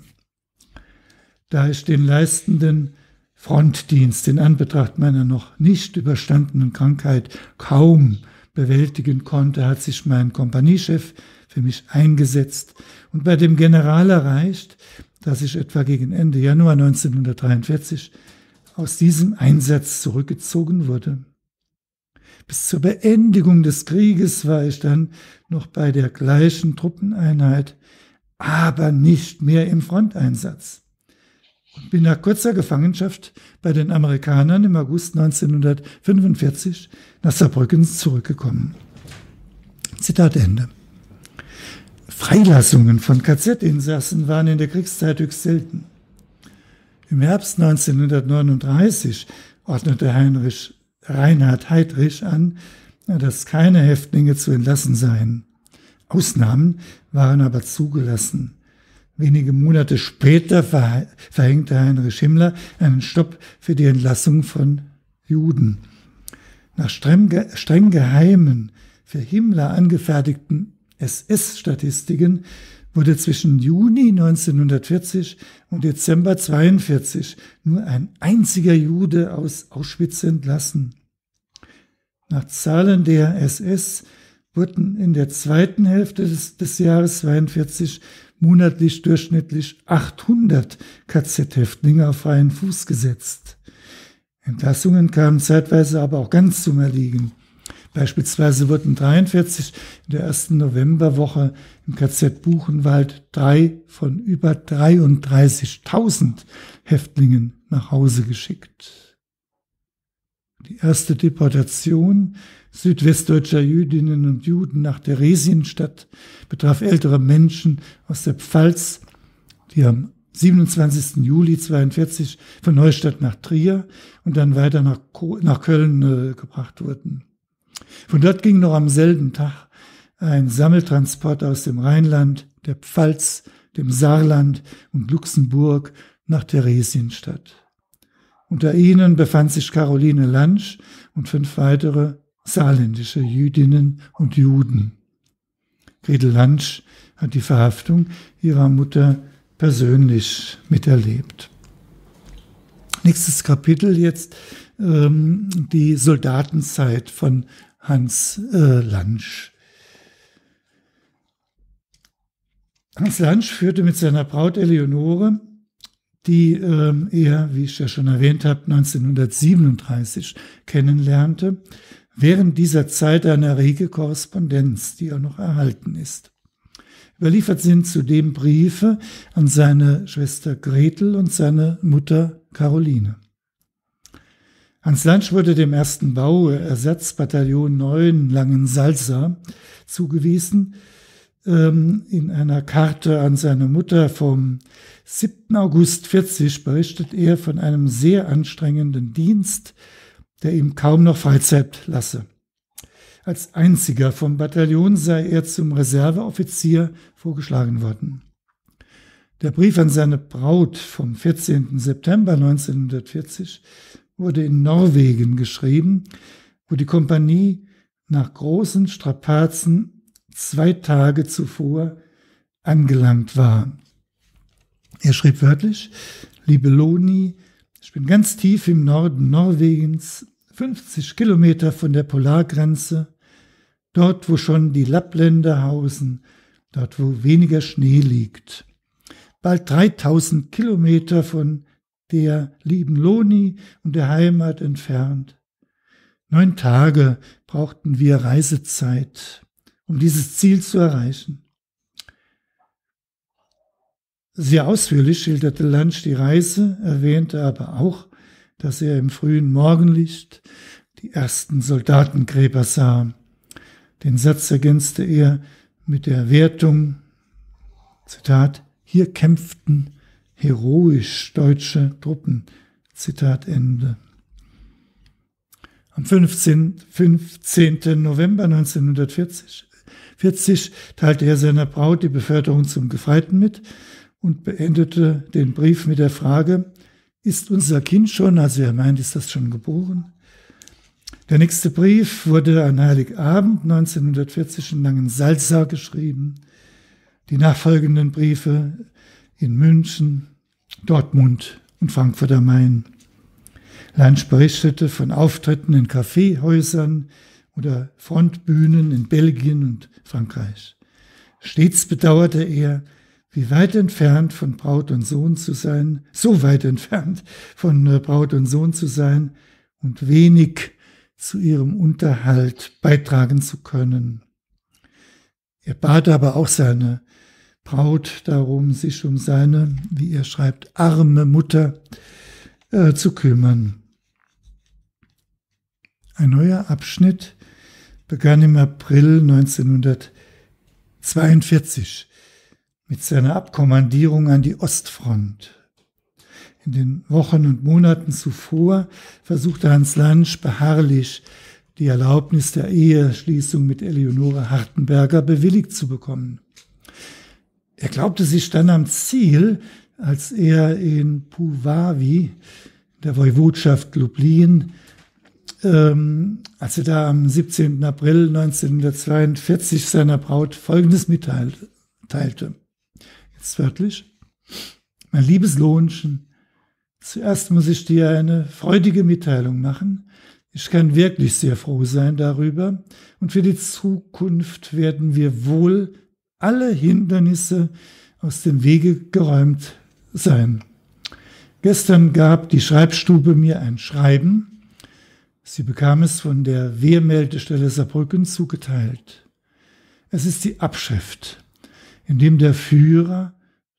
da ich den leistenden Frontdienst in Anbetracht meiner noch nicht überstandenen Krankheit kaum bewältigen konnte, hat sich mein Kompaniechef für mich eingesetzt und bei dem General erreicht, dass ich etwa gegen Ende Januar neunzehnhundertdreiundvierzig aus diesem Einsatz zurückgezogen wurde. Bis zur Beendigung des Krieges war ich dann noch bei der gleichen Truppeneinheit, aber nicht mehr im Fronteinsatz. Und bin nach kurzer Gefangenschaft bei den Amerikanern im August neunzehnhundertfünfundvierzig nach Saarbrücken zurückgekommen. Zitat Ende. Freilassungen von K Z-Insassen waren in der Kriegszeit höchst selten. Im Herbst neunzehnhundertneununddreißig ordnete Heinrich, Reinhard Heydrich an, dass keine Häftlinge zu entlassen seien. Ausnahmen waren aber zugelassen. Wenige Monate später verhängte Heinrich Himmler einen Stopp für die Entlassung von Juden. Nach streng, streng geheimen, für Himmler angefertigten S S-Statistiken wurde zwischen Juni neunzehnhundertvierzig und Dezember neunzehnhundertzweiundvierzig nur ein einziger Jude aus Auschwitz entlassen. Nach Zahlen der S S wurden in der zweiten Hälfte des, des Jahres neunzehnhundertzweiundvierzig monatlich durchschnittlich achthundert K Z-Häftlinge auf freien Fuß gesetzt. Entlassungen kamen zeitweise aber auch ganz zum Erliegen. Beispielsweise wurden dreiundvierzig in der ersten Novemberwoche im K Z Buchenwald drei von über dreiunddreißigtausend Häftlingen nach Hause geschickt. Die erste Deportation südwestdeutscher Jüdinnen und Juden nach Theresienstadt betraf ältere Menschen aus der Pfalz, die am siebenundzwanzigsten Juli neunzehnhundertzweiundvierzig von Neustadt nach Trier und dann weiter nach, nach Köln äh, gebracht wurden. Von dort ging noch am selben Tag ein Sammeltransport aus dem Rheinland, der Pfalz, dem Saarland und Luxemburg nach Theresienstadt. Unter ihnen befand sich Karoline Lansch und fünf weitere saarländische Jüdinnen und Juden. Gretel Lansch hat die Verhaftung ihrer Mutter persönlich miterlebt. Nächstes Kapitel jetzt, ähm, die Soldatenzeit von Hans äh, Lansch. Hans Lansch führte mit seiner Braut Eleonore, die ähm, er, wie ich ja schon erwähnt habe, neunzehnhundertsiebenunddreißig kennenlernte, während dieser Zeit eine rege Korrespondenz, die auch noch erhalten ist. Überliefert sind zudem Briefe an seine Schwester Gretel und seine Mutter Karoline. Hans Lansch wurde dem ersten Bauersatzbataillon neun Langensalza zugewiesen. In einer Karte an seine Mutter vom siebten August neunzehnhundertvierzig berichtet er von einem sehr anstrengenden Dienst, der ihm kaum noch Freizeit lasse. Als einziger vom Bataillon sei er zum Reserveoffizier vorgeschlagen worden. Der Brief an seine Braut vom vierzehnten September neunzehnhundertvierzig wurde in Norwegen geschrieben, wo die Kompanie nach großen Strapazen zwei Tage zuvor angelangt war. Er schrieb wörtlich: Liebe Loni, ich bin ganz tief im Norden Norwegens, fünfzig Kilometer von der Polargrenze, dort, wo schon die Lappländer hausen, dort, wo weniger Schnee liegt. Bald dreitausend Kilometer von der lieben Loni und der Heimat entfernt. Neun Tage brauchten wir Reisezeit, um dieses Ziel zu erreichen. Sehr ausführlich schilderte Lansch die Reise, erwähnte aber auch, dass er im frühen Morgenlicht die ersten Soldatengräber sah. Den Satz ergänzte er mit der Wertung, Zitat, hier kämpften heroisch deutsche Truppen, Zitat Ende. Am fünfzehnten November neunzehnhundertvierzig teilte er seiner Braut die Beförderung zum Gefreiten mit und beendete den Brief mit der Frage: Ist unser Kind schon, also er meint, ist das schon geboren? Der nächste Brief wurde an Heiligabend neunzehnhundertvierzig in Langensalza geschrieben. Die nachfolgenden Briefe in München, Dortmund und Frankfurt am Main. Lansch berichtete von Auftritten in Kaffeehäusern oder Frontbühnen in Belgien und Frankreich. Stets bedauerte er, wie weit entfernt von Braut und Sohn zu sein, so weit entfernt von Braut und Sohn zu sein und wenig zu ihrem Unterhalt beitragen zu können. Er bat aber auch seine Braut darum, sich um seine, wie er schreibt, arme Mutter äh, zu kümmern. Ein neuer Abschnitt begann im April neunzehnhundertzweiundvierzig mit seiner Abkommandierung an die Ostfront. In den Wochen und Monaten zuvor versuchte Hans Lansch beharrlich, die Erlaubnis der Eheschließung mit Eleonore Hartenberger bewilligt zu bekommen. Er glaubte sich dann am Ziel, als er in Puławy, der Woiwodschaft Lublin, ähm, als er da am siebzehnten April neunzehnhundertzweiundvierzig seiner Braut Folgendes mitteilte. Teilte. Jetzt wörtlich: Mein liebes Lohnchen, zuerst muss ich dir eine freudige Mitteilung machen. Ich kann wirklich sehr froh sein darüber und für die Zukunft werden wir wohl alle Hindernisse aus dem Wege geräumt sein. Gestern gab die Schreibstube mir ein Schreiben. Sie bekam es von der Wehrmeldestelle Saarbrücken zugeteilt. Es ist die Abschrift, in dem der Führer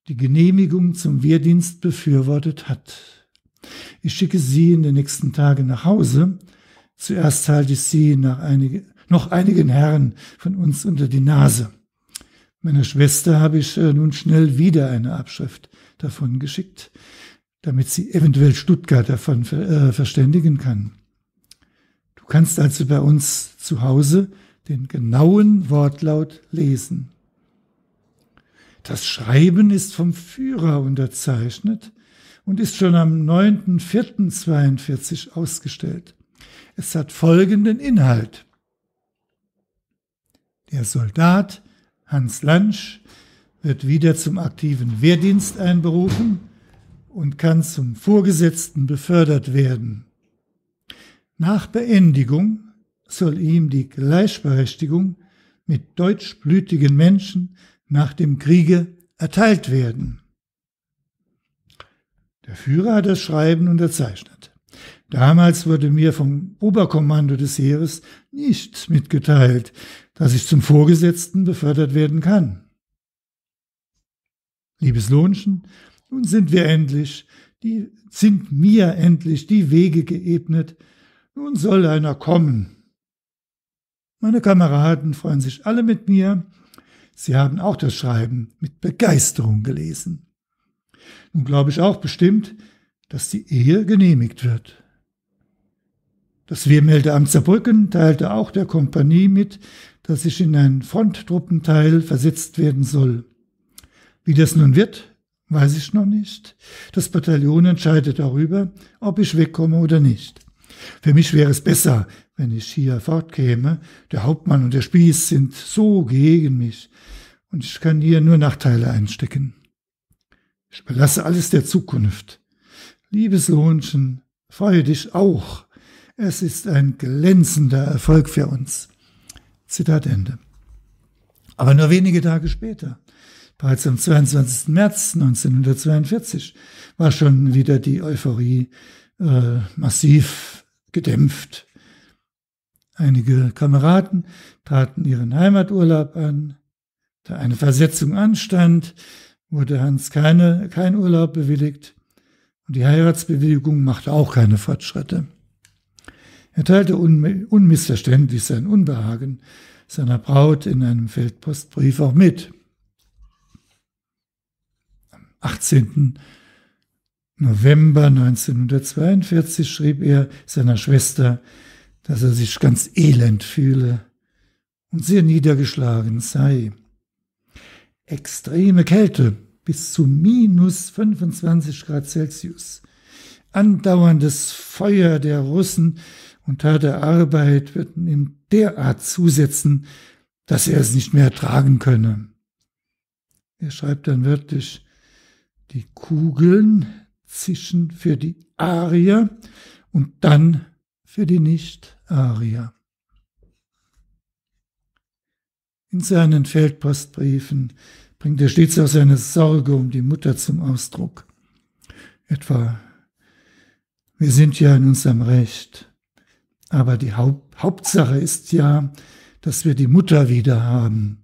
die Genehmigung zum Wehrdienst befürwortet hat. Ich schicke sie in den nächsten Tagen nach Hause. Zuerst halte ich sie nach einige, noch einigen Herren von uns unter die Nase. Meiner Schwester habe ich nun schnell wieder eine Abschrift davon geschickt, damit sie eventuell Stuttgart davon ver, äh, verständigen kann. Du kannst also bei uns zu Hause den genauen Wortlaut lesen. Das Schreiben ist vom Führer unterzeichnet und ist schon am neunten vierten zweiundvierzig ausgestellt. Es hat folgenden Inhalt. Der Soldat Hans Lansch wird wieder zum aktiven Wehrdienst einberufen und kann zum Vorgesetzten befördert werden. Nach Beendigung soll ihm die Gleichberechtigung mit deutschblütigen Menschen nach dem Kriege erteilt werden. Der Führer hat das Schreiben unterzeichnet. Damals wurde mir vom Oberkommando des Heeres nicht mitgeteilt, dass ich zum Vorgesetzten befördert werden kann. Liebes Lohnchen, nun sind wir endlich, die, sind mir endlich die Wege geebnet, nun soll einer kommen. Meine Kameraden freuen sich alle mit mir, sie haben auch das Schreiben mit Begeisterung gelesen. Nun glaube ich auch bestimmt, dass die Ehe genehmigt wird. Das Wehrmeldeamt Saarbrücken teilte auch der Kompanie mit, dass ich in einen Fronttruppenteil versetzt werden soll. Wie das nun wird, weiß ich noch nicht. Das Bataillon entscheidet darüber, ob ich wegkomme oder nicht. Für mich wäre es besser, wenn ich hier fortkäme. Der Hauptmann und der Spieß sind so gegen mich und ich kann hier nur Nachteile einstecken. Ich überlasse alles der Zukunft. Liebes Lohnchen, freue dich auch. Es ist ein glänzender Erfolg für uns. Zitat Ende. Aber nur wenige Tage später, bereits am zweiundzwanzigsten März neunzehnhundertzweiundvierzig, war schon wieder die Euphorie äh, massiv gedämpft. Einige Kameraden traten ihren Heimaturlaub an. Da eine Versetzung anstand, wurde Hans keine, kein Urlaub bewilligt. Und die Heiratsbewilligung machte auch keine Fortschritte. Er teilte un unmissverständlich sein Unbehagen seiner Braut in einem Feldpostbrief auch mit. Am achtzehnten November neunzehnhundertzweiundvierzig schrieb er seiner Schwester, dass er sich ganz elend fühle und sehr niedergeschlagen sei. Extreme Kälte bis zu minus fünfundzwanzig Grad Celsius, andauerndes Feuer der Russen und harte Arbeit würden ihm derart zusetzen, dass er es nicht mehr ertragen könne. Er schreibt dann wörtlich: die Kugeln zischen für die Arier und dann für die Nicht-Arier. In seinen Feldpostbriefen bringt er stets auch seine Sorge um die Mutter zum Ausdruck. Etwa: Wir sind ja in unserem Recht, aber die Haupt- Hauptsache ist ja, dass wir die Mutter wieder haben.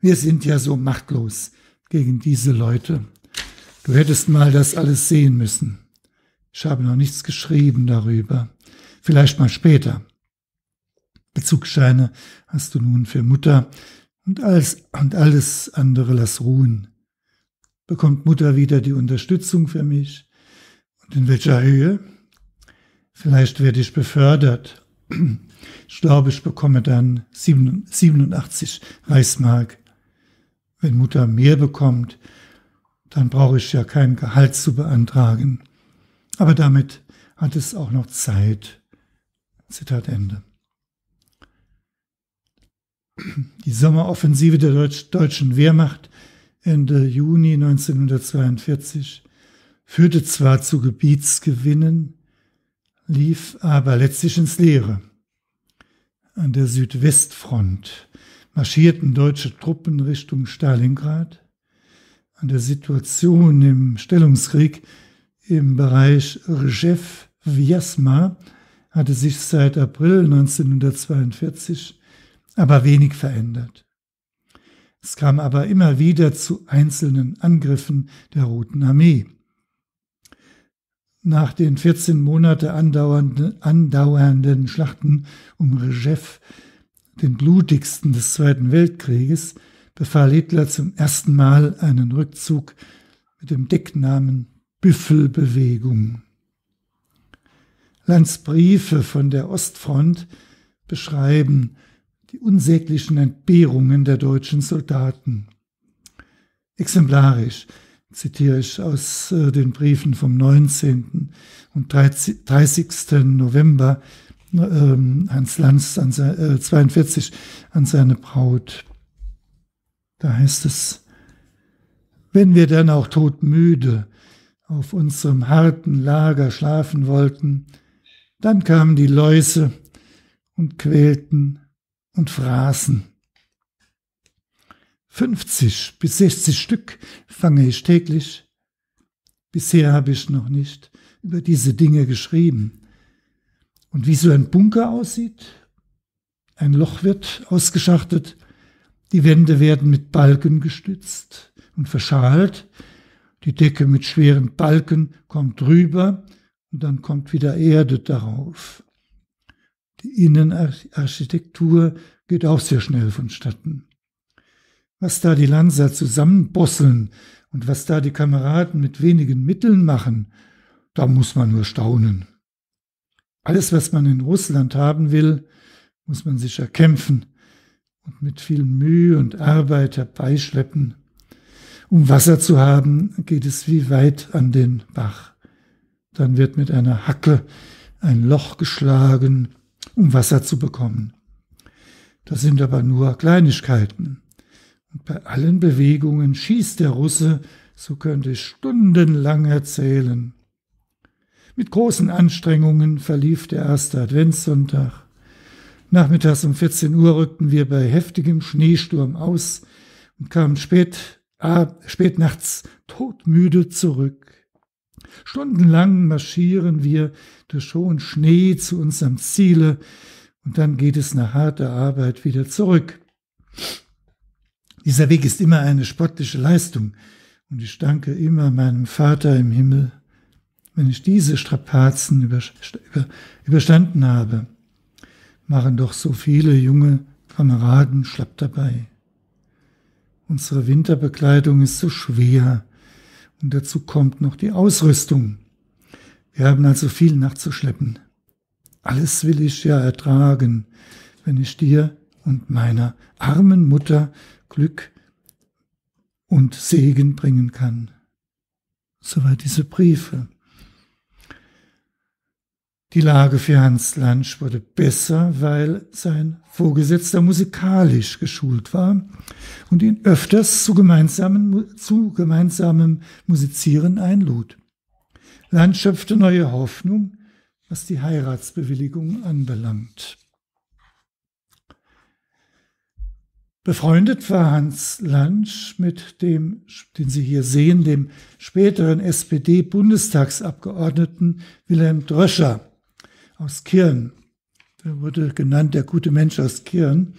Wir sind ja so machtlos gegen diese Leute. Du hättest mal das alles sehen müssen. Ich habe noch nichts geschrieben darüber. Vielleicht mal später. Bezugsscheine hast du nun für Mutter und alles, und alles andere lass ruhen. Bekommt Mutter wieder die Unterstützung für mich? Und in welcher Höhe? Vielleicht werde ich befördert. Ich glaube, ich bekomme dann siebenundachtzig Reichsmark. Wenn Mutter mehr bekommt, dann brauche ich ja kein Gehalt zu beantragen. Aber damit hat es auch noch Zeit. Zitat Ende. Die Sommeroffensive der Deutsch- deutschen Wehrmacht Ende Juni neunzehnhundertzweiundvierzig führte zwar zu Gebietsgewinnen, lief aber letztlich ins Leere. An der Südwestfront marschierten deutsche Truppen Richtung Stalingrad. An der Situation im Stellungskrieg im Bereich Rzeszow-Wjasma hatte sich seit April neunzehnhundertzweiundvierzig aber wenig verändert. Es kam aber immer wieder zu einzelnen Angriffen der Roten Armee. Nach den vierzehn Monate andauernden, andauernden Schlachten um Rzeszow, den blutigsten des Zweiten Weltkrieges, befahl Hitler zum ersten Mal einen Rückzug mit dem Decknamen Büffelbewegung. Lanschs Briefe von der Ostfront beschreiben die unsäglichen Entbehrungen der deutschen Soldaten. Exemplarisch zitiere ich aus den Briefen vom neunzehnten und dreißigsten November äh, Hans Lanschs an äh, zweiundvierzig an seine Braut. Da heißt es: Wenn wir dann auch todmüde auf unserem harten Lager schlafen wollten, dann kamen die Läuse und quälten und fraßen. fünfzig bis sechzig Stück fange ich täglich. Bisher habe ich noch nicht über diese Dinge geschrieben. Und wie so ein Bunker aussieht, ein Loch wird ausgeschachtet, die Wände werden mit Balken gestützt und verschalt. Die Decke mit schweren Balken kommt drüber und dann kommt wieder Erde darauf. Die Innenarchitektur geht auch sehr schnell vonstatten. Was da die Lanzer zusammenbosseln und was da die Kameraden mit wenigen Mitteln machen, da muss man nur staunen. Alles, was man in Russland haben will, muss man sich erkämpfen und mit viel Mühe und Arbeit herbeischleppen. Um Wasser zu haben, geht es wie weit an den Bach. Dann wird mit einer Hacke ein Loch geschlagen, um Wasser zu bekommen. Das sind aber nur Kleinigkeiten. Und bei allen Bewegungen schießt der Russe, so könnte ich stundenlang erzählen. Mit großen Anstrengungen verlief der erste Adventssonntag. Nachmittags um vierzehn Uhr rückten wir bei heftigem Schneesturm aus und kamen spät Ab, spät nachts todmüde zurück. Stundenlang marschieren wir durch hohen Schnee zu unserem Ziele und dann geht es nach harter Arbeit wieder zurück. Dieser Weg ist immer eine sportliche Leistung und ich danke immer meinem Vater im Himmel, wenn ich diese Strapazen über, über, überstanden habe. Machen doch so viele junge Kameraden schlapp dabei. Unsere Winterbekleidung ist so schwer und dazu kommt noch die Ausrüstung. Wir haben also viel nachzuschleppen. Alles will ich ja ertragen, wenn ich dir und meiner armen Mutter Glück und Segen bringen kann. Soweit diese Briefe. Die Lage für Hans Lansch wurde besser, weil sein Vorgesetzter musikalisch geschult war und ihn öfters zu gemeinsamen, zu gemeinsamem Musizieren einlud. Lansch schöpfte neue Hoffnung, was die Heiratsbewilligung anbelangt. Befreundet war Hans Lansch mit dem, den Sie hier sehen, dem späteren S P D-Bundestagsabgeordneten Wilhelm Dröscher aus Kirn. Der wurde genannt der gute Mensch aus Kirn,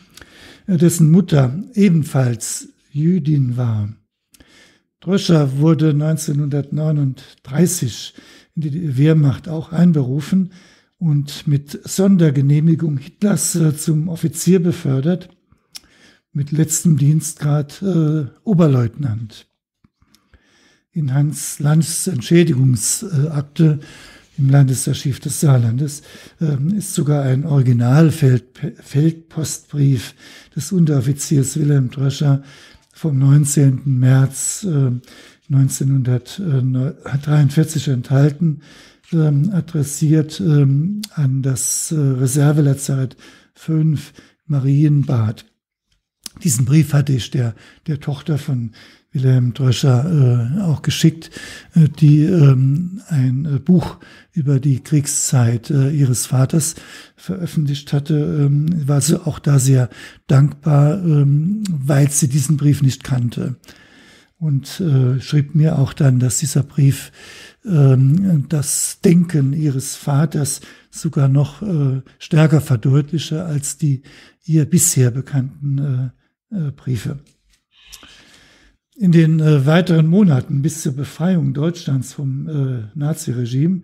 dessen Mutter ebenfalls Jüdin war. Dröscher wurde neunzehnhundertneununddreißig in die Wehrmacht auch einberufen und mit Sondergenehmigung Hitlers zum Offizier befördert, mit letztem Dienstgrad äh, Oberleutnant. In Hans Lanschs Entschädigungsakte im Landesarchiv des Saarlandes äh, ist sogar ein Originalfeldpostbrief des Unteroffiziers Wilhelm Dröscher vom neunzehnten März äh, neunzehnhundertdreiundvierzig enthalten, äh, adressiert äh, an das äh, Reservelazarett fünf Marienbad. Diesen Brief hatte ich der, der Tochter von Wilhelm Dröscher äh, auch geschickt, äh, die ähm, ein äh, Buch über die Kriegszeit äh, ihres Vaters veröffentlicht hatte. Ähm, war sie auch da sehr dankbar, ähm, weil sie diesen Brief nicht kannte. Und äh, schrieb mir auch dann, dass dieser Brief ähm, das Denken ihres Vaters sogar noch äh, stärker verdeutliche als die ihr bisher bekannten äh, Briefe. In den äh, weiteren Monaten bis zur Befreiung Deutschlands vom äh, Naziregime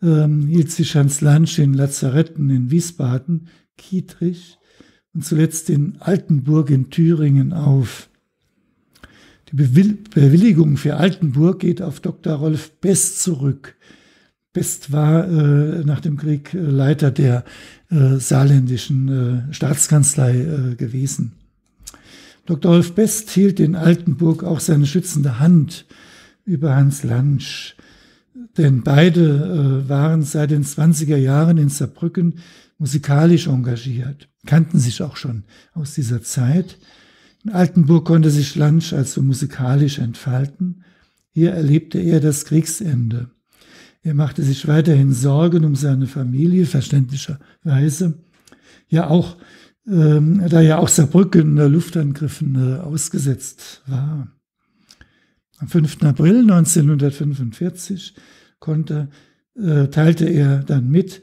ähm, hielt sich Hans Lansch in Lazaretten in Wiesbaden, Kietrich und zuletzt in Altenburg in Thüringen auf. Die Bewilligung für Altenburg geht auf Doktor Rolf Best zurück. Best war äh, nach dem Krieg äh, Leiter der äh, saarländischen äh, Staatskanzlei äh, gewesen. Doktor Rolf Best hielt in Altenburg auch seine schützende Hand über Hans Lansch, denn beide äh, waren seit den zwanziger Jahren in Saarbrücken musikalisch engagiert, kannten sich auch schon aus dieser Zeit. In Altenburg konnte sich Lansch also musikalisch entfalten. Hier erlebte er das Kriegsende. Er machte sich weiterhin Sorgen um seine Familie, verständlicherweise, ja auch Ähm, da ja auch Saarbrücken äh, Luftangriffen äh, ausgesetzt war. Am fünften April neunzehnhundertfünfundvierzig konnte, äh, teilte er dann mit,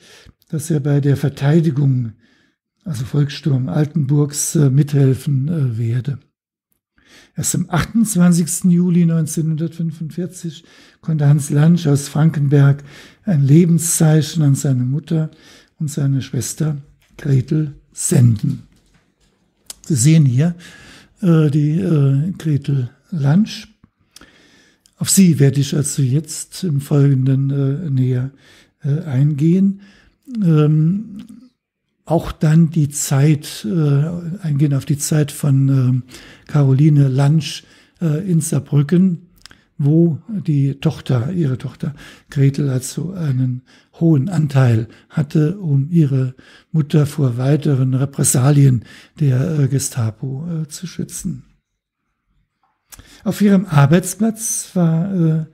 dass er bei der Verteidigung, also Volkssturm Altenburgs, äh, mithelfen äh, werde. Erst am achtundzwanzigsten Juli neunzehnhundertfünfundvierzig konnte Hans Lansch aus Frankenberg ein Lebenszeichen an seine Mutter und seine Schwester Gretel senden. Sie sehen hier äh, die äh, Gretel Lansch. Auf sie werde ich also jetzt im Folgenden äh, näher äh, eingehen. Ähm, auch dann die Zeit, äh, eingehen auf die Zeit von äh, Karoline Lansch äh, in Saarbrücken, wo die Tochter, ihre Tochter Gretel, also einen hohen Anteil hatte, um ihre Mutter vor weiteren Repressalien der äh, Gestapo äh, zu schützen. Auf ihrem Arbeitsplatz war, äh,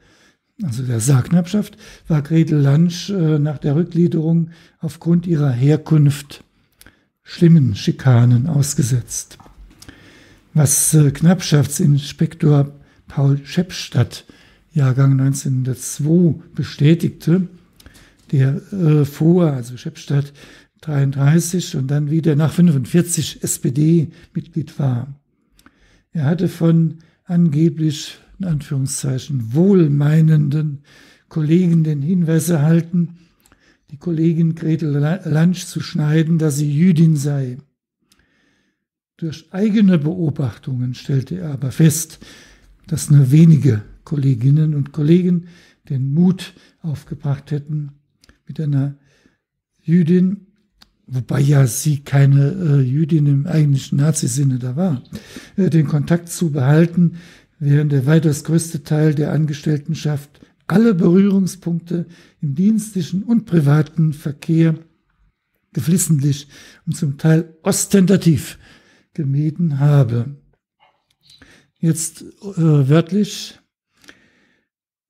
also der Saarknappschaft, war Gretel Lansch äh, nach der Rückgliederung aufgrund ihrer Herkunft schlimmen Schikanen ausgesetzt. Was äh, Knappschaftsinspektor Paul Scheppstadt, Jahrgang neunzehnhundertzwei, bestätigte, der äh, vor, also Scheppstadt dreiunddreißig und dann wieder nach fünfundvierzig S P D-Mitglied war. Er hatte von angeblich, in Anführungszeichen, wohlmeinenden Kollegen den Hinweis erhalten, die Kollegin Gretel Lansch zu schneiden, dass sie Jüdin sei. Durch eigene Beobachtungen stellte er aber fest, dass nur wenige Kolleginnen und Kollegen den Mut aufgebracht hätten, mit einer Jüdin, wobei ja sie keine äh, Jüdin im eigentlichen Nazi-Sinne da war, äh, den Kontakt zu behalten, während der weitaus größte Teil der Angestelltenschaft alle Berührungspunkte im dienstlichen und privaten Verkehr geflissentlich und zum Teil ostentativ gemieden habe. Jetzt äh, wörtlich: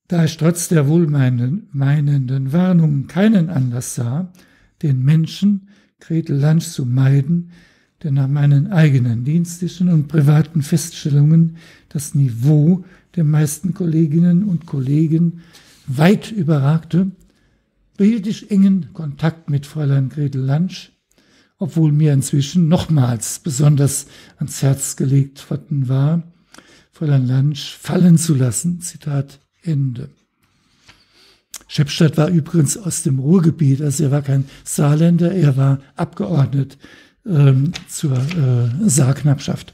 Da ich trotz der wohlmeinenden Warnungen keinen Anlass sah, den Menschen Gretel Lansch zu meiden, der nach meinen eigenen dienstlichen und privaten Feststellungen das Niveau der meisten Kolleginnen und Kollegen weit überragte, behielt ich engen Kontakt mit Fräulein Gretel Lansch, obwohl mir inzwischen nochmals besonders ans Herz gelegt worden war, Fräulein Lansch fallen zu lassen, Zitat Ende. Schöppstadt war übrigens aus dem Ruhrgebiet, also er war kein Saarländer, er war abgeordnet ähm, zur äh, Saarknappschaft.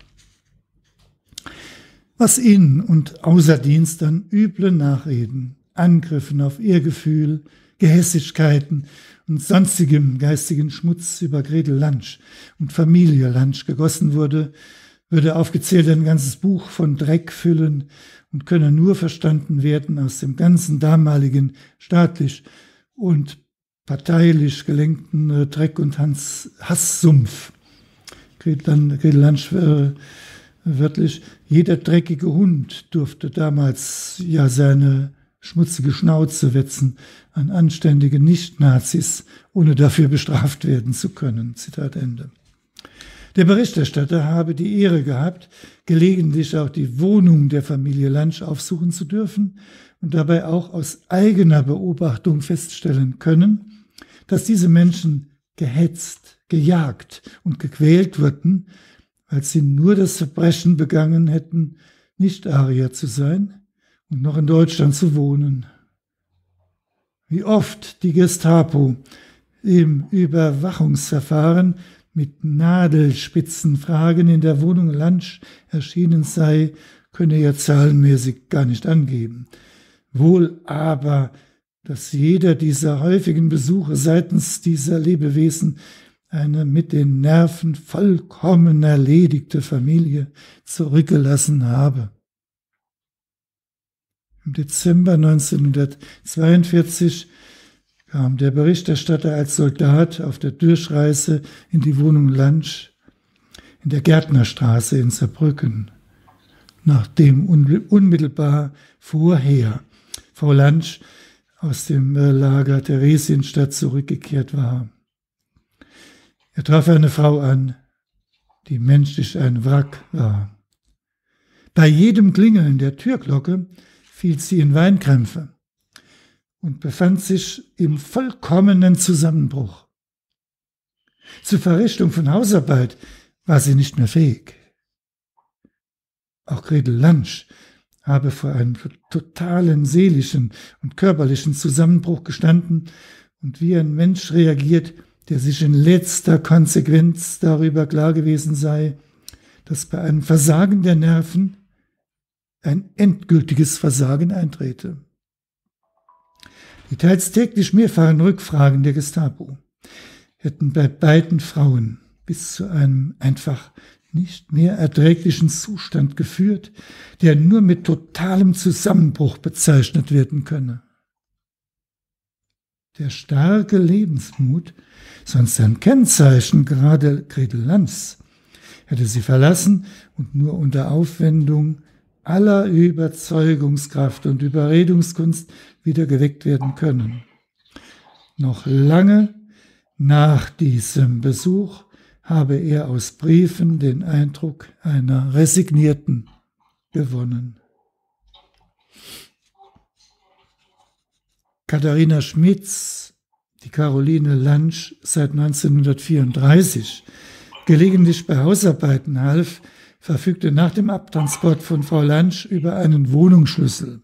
Was in und außer Dienst an üble Nachreden, Angriffen auf Ehrgefühl, Gehässigkeiten und sonstigem geistigen Schmutz über Gretel Lansch und Familie Lansch gegossen wurde, würde aufgezählt ein ganzes Buch von Dreck füllen und könne nur verstanden werden aus dem ganzen damaligen staatlich und parteilich gelenkten Dreck- und Hasssumpf. Gretel Lansch äh, wörtlich: Jeder dreckige Hund durfte damals ja seine schmutzige Schnauze wetzen an anständige Nicht-Nazis, ohne dafür bestraft werden zu können. Zitat Ende. Der Berichterstatter habe die Ehre gehabt, gelegentlich auch die Wohnung der Familie Lansch aufsuchen zu dürfen und dabei auch aus eigener Beobachtung feststellen können, dass diese Menschen gehetzt, gejagt und gequält wurden, weil sie nur das Verbrechen begangen hätten, nicht Arier zu sein und noch in Deutschland zu wohnen. Wie oft die Gestapo im Überwachungsverfahren mit nadelspitzen Fragen in der Wohnung Lansch erschienen sei, könne er zahlenmäßig gar nicht angeben. Wohl aber, dass jeder dieser häufigen Besuche seitens dieser Lebewesen eine mit den Nerven vollkommen erledigte Familie zurückgelassen habe. Im Dezember neunzehnhundertzweiundvierzig kam der Berichterstatter als Soldat auf der Durchreise in die Wohnung Lansch in der Gärtnerstraße in Saarbrücken, nachdem unmittelbar vorher Frau Lansch aus dem Lager Theresienstadt zurückgekehrt war. Er traf eine Frau an, die menschlich ein Wrack war. Bei jedem Klingeln der Türglocke fiel sie in Weinkrämpfe und befand sich im vollkommenen Zusammenbruch. Zur Verrichtung von Hausarbeit war sie nicht mehr fähig. Auch Gretel Lansch habe vor einem totalen seelischen und körperlichen Zusammenbruch gestanden und wie ein Mensch reagiert, der sich in letzter Konsequenz darüber klar gewesen sei, dass bei einem Versagen der Nerven ein endgültiges Versagen eintrete. Die teils täglich mehrfachen Rückfragen der Gestapo hätten bei beiden Frauen bis zu einem einfach nicht mehr erträglichen Zustand geführt, der nur mit totalem Zusammenbruch bezeichnet werden könne. Der starke Lebensmut, sonst ein Kennzeichen gerade Gretel Lanschs, hätte sie verlassen und nur unter Aufwendung aller Überzeugungskraft und Überredungskunst wieder geweckt werden können. Noch lange nach diesem Besuch habe er aus Briefen den Eindruck einer Resignierten gewonnen. Katharina Schmitz, die Karoline Lansch seit neunzehnhundertvierunddreißig gelegentlich bei Hausarbeiten half, verfügte nach dem Abtransport von Frau Lansch über einen Wohnungsschlüssel.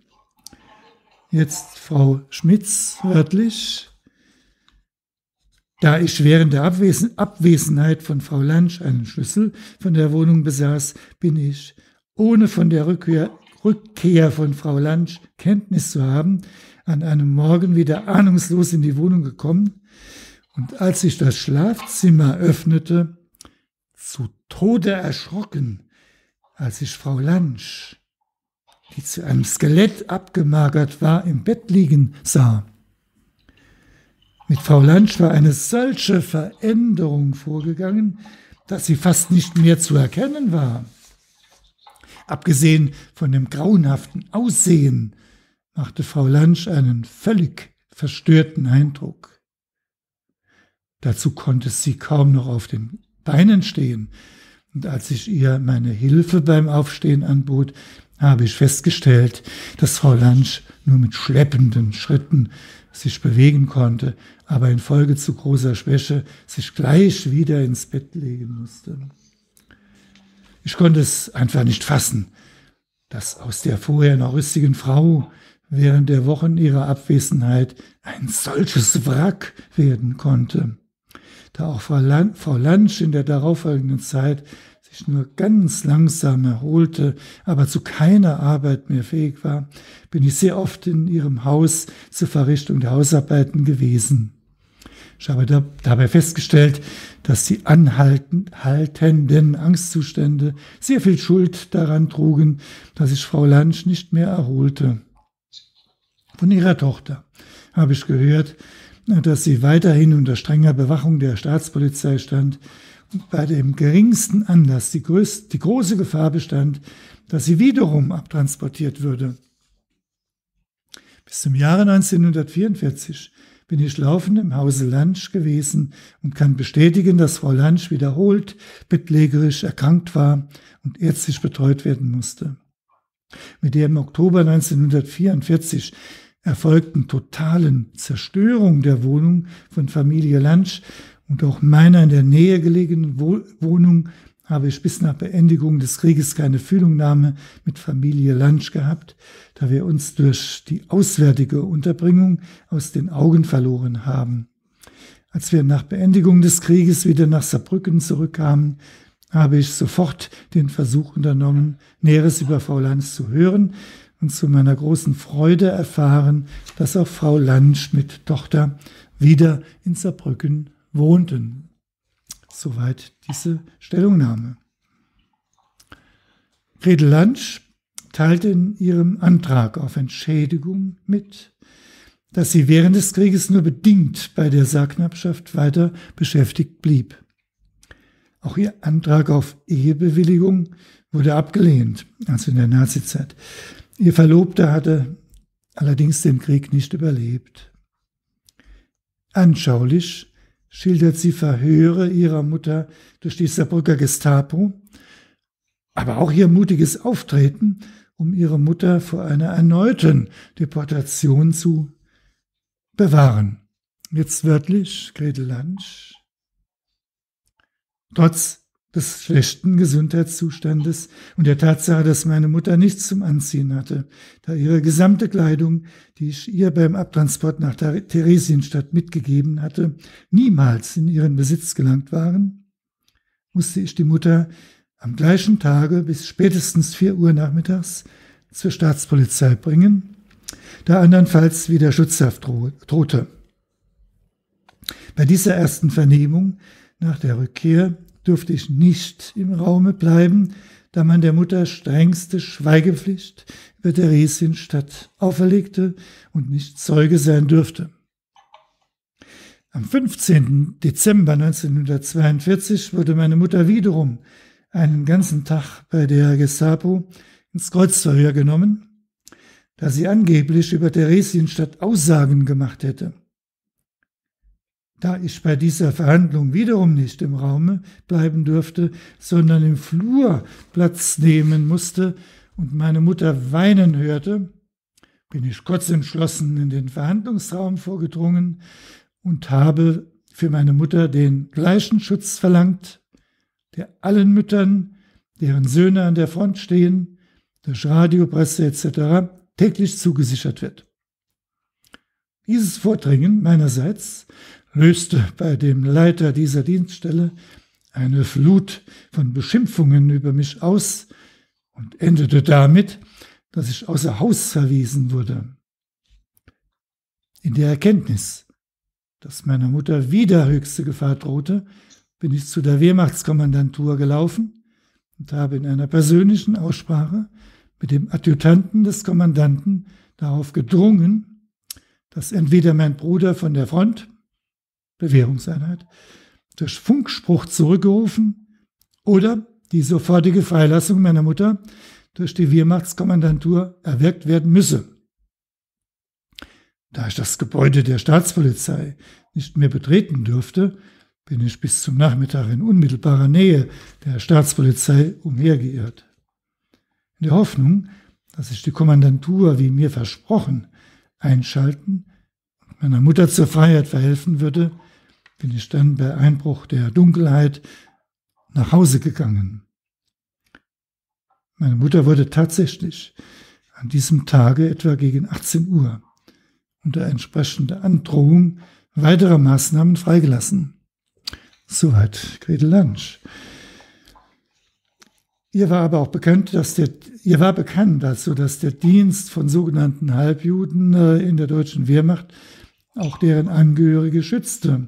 Jetzt Frau Schmitz wörtlich: Da ich während der Abwesen- Abwesenheit von Frau Lansch einen Schlüssel von der Wohnung besaß, bin ich, ohne von der Rückkehr, Rückkehr von Frau Lansch Kenntnis zu haben, an einem Morgen wieder ahnungslos in die Wohnung gekommen und als ich das Schlafzimmer öffnete, zu Tode erschrocken, als ich Frau Lansch die zu einem Skelett abgemagert war, im Bett liegen sah. Mit Frau Lansch war eine solche Veränderung vorgegangen, dass sie fast nicht mehr zu erkennen war. Abgesehen von dem grauenhaften Aussehen machte Frau Lansch einen völlig verstörten Eindruck. Dazu konnte sie kaum noch auf den Beinen stehen, und als ich ihr meine Hilfe beim Aufstehen anbot, habe ich festgestellt, dass Frau Lansch nur mit schleppenden Schritten sich bewegen konnte, aber infolge zu großer Schwäche sich gleich wieder ins Bett legen musste. Ich konnte es einfach nicht fassen, dass aus der vorher noch rüstigen Frau während der Wochen ihrer Abwesenheit ein solches Wrack werden konnte, da auch Frau Lansch in der darauffolgenden Zeit sich nur ganz langsam erholte, aber zu keiner Arbeit mehr fähig war, bin ich sehr oft in ihrem Haus zur Verrichtung der Hausarbeiten gewesen. Ich habe da, dabei festgestellt, dass die anhaltenden Angstzustände sehr viel Schuld daran trugen, dass sich Frau Lansch nicht mehr erholte. Von ihrer Tochter habe ich gehört, dass sie weiterhin unter strenger Bewachung der Staatspolizei stand und bei dem geringsten Anlass die, größte, die große Gefahr bestand, dass sie wiederum abtransportiert würde. Bis zum Jahre neunzehnhundertvierundvierzig bin ich laufend im Hause Lansch gewesen und kann bestätigen, dass Frau Lansch wiederholt bettlägerisch erkrankt war und ärztlich betreut werden musste. Mit der im Oktober neunzehnhundertvierundvierzig erfolgten totalen Zerstörung der Wohnung von Familie Lansch und auch meiner in der Nähe gelegenen Wohnung habe ich bis nach Beendigung des Krieges keine Fühlungnahme mit Familie Lansch gehabt, da wir uns durch die auswärtige Unterbringung aus den Augen verloren haben. Als wir nach Beendigung des Krieges wieder nach Saarbrücken zurückkamen, habe ich sofort den Versuch unternommen, Näheres über Frau Lansch zu hören und zu meiner großen Freude erfahren, dass auch Frau Lansch mit Tochter wieder in Saarbrücken wohnten. Soweit diese Stellungnahme. Gretel Lansch teilte in ihrem Antrag auf Entschädigung mit, dass sie während des Krieges nur bedingt bei der Saarknappschaft weiter beschäftigt blieb. Auch ihr Antrag auf Ehebewilligung wurde abgelehnt, also in der Nazizeit. Ihr Verlobter hatte allerdings den Krieg nicht überlebt. Anschaulich schildert sie Verhöre ihrer Mutter durch die Saarbrücker Gestapo, aber auch ihr mutiges Auftreten, um ihre Mutter vor einer erneuten Deportation zu bewahren. Jetzt wörtlich Gretel Lansch. Trotz des schlechten Gesundheitszustandes und der Tatsache, dass meine Mutter nichts zum Anziehen hatte, da ihre gesamte Kleidung, die ich ihr beim Abtransport nach Theresienstadt mitgegeben hatte, niemals in ihren Besitz gelangt waren, musste ich die Mutter am gleichen Tage bis spätestens vier Uhr nachmittags zur Staatspolizei bringen, da andernfalls wieder Schutzhaft drohte. Bei dieser ersten Vernehmung nach der Rückkehr durfte ich nicht im Raume bleiben, da man der Mutter strengste Schweigepflicht über Theresienstadt auferlegte und nicht Zeuge sein durfte. Am fünfzehnten Dezember neunzehnhundertzweiundvierzig wurde meine Mutter wiederum einen ganzen Tag bei der Gestapo ins Kreuzverhör genommen, da sie angeblich über Theresienstadt Aussagen gemacht hätte. Da ich bei dieser Verhandlung wiederum nicht im Raume bleiben durfte, sondern im Flur Platz nehmen musste und meine Mutter weinen hörte, bin ich kurz entschlossen in den Verhandlungsraum vorgedrungen und habe für meine Mutter den gleichen Schutz verlangt, der allen Müttern, deren Söhne an der Front stehen, durch Radio, Presse et cetera täglich zugesichert wird. Dieses Vordringen meinerseits löste bei dem Leiter dieser Dienststelle eine Flut von Beschimpfungen über mich aus und endete damit, dass ich außer Haus verwiesen wurde. In der Erkenntnis, dass meiner Mutter wieder höchste Gefahr drohte, bin ich zu der Wehrmachtskommandantur gelaufen und habe in einer persönlichen Aussprache mit dem Adjutanten des Kommandanten darauf gedrungen, dass entweder mein Bruder von der Front, Bewährungseinheit, durch Funkspruch zurückgerufen oder die sofortige Freilassung meiner Mutter durch die Wehrmachtskommandantur erwirkt werden müsse. Da ich das Gebäude der Staatspolizei nicht mehr betreten durfte, bin ich bis zum Nachmittag in unmittelbarer Nähe der Staatspolizei umhergeirrt. In der Hoffnung, dass sich die Kommandantur, wie mir versprochen, einschalten und meiner Mutter zur Freiheit verhelfen würde, bin ich dann bei Einbruch der Dunkelheit nach Hause gegangen. Meine Mutter wurde tatsächlich an diesem Tage etwa gegen achtzehn Uhr unter entsprechender Androhung weiterer Maßnahmen freigelassen. Soweit Gretel Lansch. Ihr war aber auch bekannt, dass der, ihr war bekannt, also, dass der Dienst von sogenannten Halbjuden in der deutschen Wehrmacht auch deren Angehörige schützte.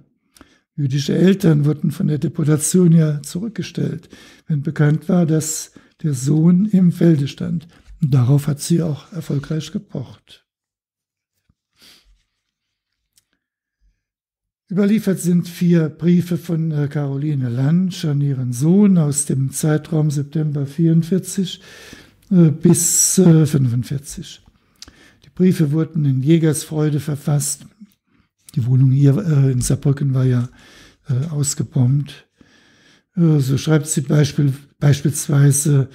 Jüdische Eltern wurden von der Deportation ja zurückgestellt, wenn bekannt war, dass der Sohn im Felde stand. Und darauf hat sie auch erfolgreich gepocht. Überliefert sind vier Briefe von Karoline Lansch an ihren Sohn aus dem Zeitraum September vierundvierzig bis fünfundvierzig. Die Briefe wurden in Jägersfreude verfasst. Die Wohnung hier in Saarbrücken war ja ausgebombt. So schreibt sie Beispiel, beispielsweise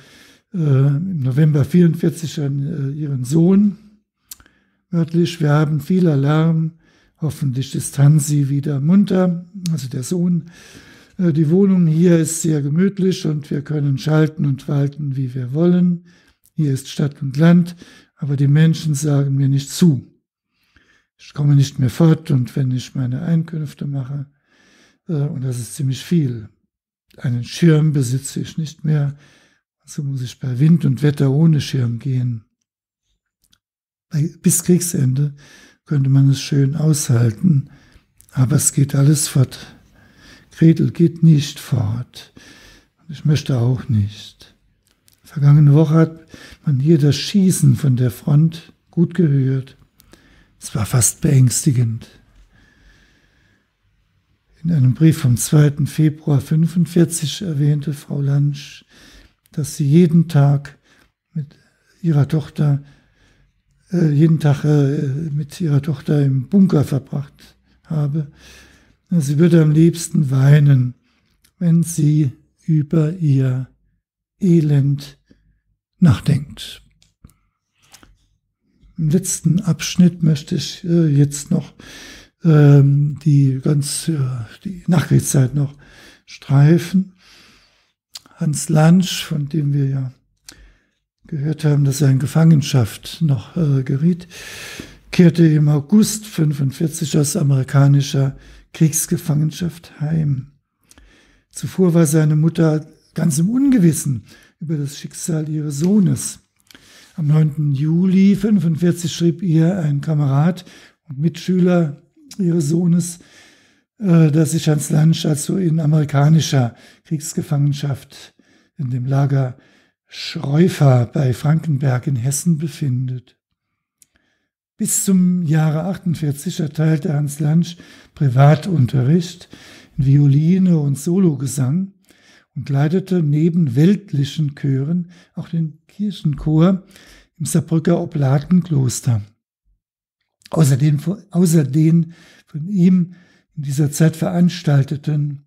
im November vierundvierzig an ihren Sohn. Wörtlich, wir haben viel Alarm. Hoffentlich ist Hansi wieder munter, also der Sohn. Die Wohnung hier ist sehr gemütlich und wir können schalten und walten, wie wir wollen. Hier ist Stadt und Land, aber die Menschen sagen mir nicht zu. Ich komme nicht mehr fort und wenn ich meine Einkünfte mache, und das ist ziemlich viel, einen Schirm besitze ich nicht mehr, also muss ich bei Wind und Wetter ohne Schirm gehen. Bis Kriegsende könnte man es schön aushalten, aber es geht alles fort. Gretel geht nicht fort. Und ich möchte auch nicht. Vergangene Woche hat man hier das Schießen von der Front gut gehört. Es war fast beängstigend. In einem Brief vom zweiten Februar fünfundvierzig erwähnte Frau Lansch, dass sie jeden Tag mit ihrer Tochter jeden Tag mit ihrer Tochter im Bunker verbracht habe. Sie würde am liebsten weinen, wenn sie über ihr Elend nachdenkt. Im letzten Abschnitt möchte ich jetzt noch die ganze die Nachkriegszeit noch streifen. Hans Lansch, von dem wir ja gehört haben, dass er in Gefangenschaft noch äh, geriet, kehrte im August fünfundvierzig aus amerikanischer Kriegsgefangenschaft heim. Zuvor war seine Mutter ganz im Ungewissen über das Schicksal ihres Sohnes. Am neunten Juli fünfundvierzig schrieb ihr ein Kamerad und Mitschüler ihres Sohnes, äh, dass sich Hans Lansch also in amerikanischer Kriegsgefangenschaft in dem Lager Schreufer bei Frankenberg in Hessen befindet. Bis zum Jahre achtundvierzig erteilte Hans Lansch Privatunterricht in Violine und Sologesang und leitete neben weltlichen Chören auch den Kirchenchor im Saarbrücker Oblatenkloster. Außer den, außer den von ihm in dieser Zeit veranstalteten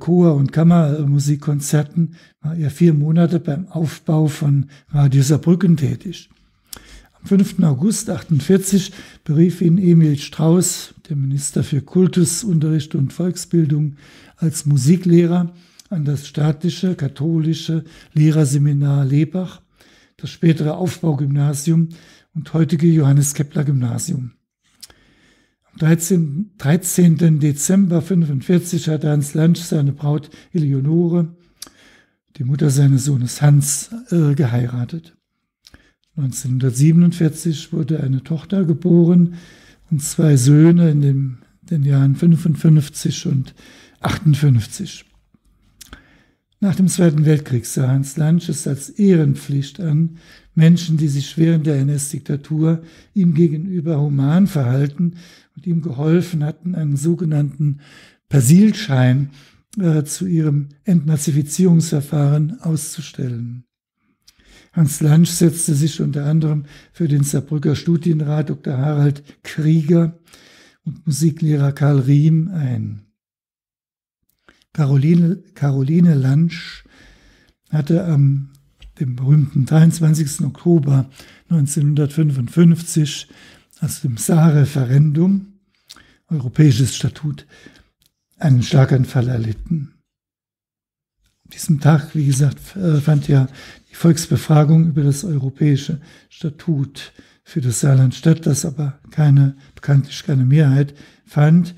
Chor- und Kammermusikkonzerten war er vier Monate beim Aufbau von Radio Saarbrücken tätig. Am fünften August achtundvierzig berief ihn Emil Strauß, der Minister für Kultusunterricht und Volksbildung, als Musiklehrer an das staatliche katholische Lehrerseminar Lebach, das spätere Aufbaugymnasium und heutige Johannes-Kepler-Gymnasium. Am dreizehnten Dezember fünfundvierzig hatte Hans Lansch seine Braut Eleonore, die Mutter seines Sohnes Hans, äh, geheiratet. neunzehnhundertsiebenundvierzig wurde eine Tochter geboren und zwei Söhne in den, den Jahren fünfundfünfzig und achtundfünfzig. Nach dem Zweiten Weltkrieg sah Hans Lansch es als Ehrenpflicht an, Menschen, die sich während der N S-Diktatur ihm gegenüber human verhalten und ihm geholfen hatten, einen sogenannten Persilschein äh, zu ihrem Entnazifizierungsverfahren auszustellen. Hans Lansch setzte sich unter anderem für den Saarbrücker Studienrat Doktor Harald Krieger und Musiklehrer Karl Riem ein. Karoline, Karoline Lansch hatte am dem berühmten dreiundzwanzigsten Oktober neunzehnhundertfünfundfünfzig aus dem Saar-Referendum, Europäisches Statut, einen Schlaganfall erlitten. An diesem Tag, wie gesagt, fand ja die Volksbefragung über das Europäische Statut für das Saarland statt, das aber keine, bekanntlich keine Mehrheit fand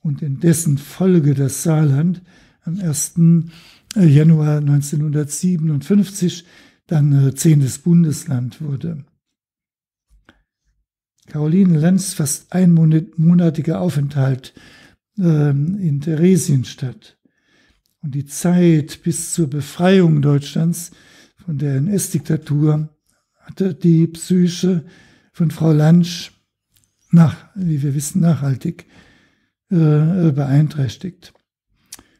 und in dessen Folge das Saarland am ersten Januar neunzehnhundertsiebenundfünfzig dann äh, zehntes Bundesland wurde. Karoline Lanschs fast einmonatiger Aufenthalt äh, in Theresienstadt und die Zeit bis zur Befreiung Deutschlands von der N S-Diktatur hatte die Psyche von Frau Lansch, nach, wie wir wissen, nachhaltig äh, beeinträchtigt,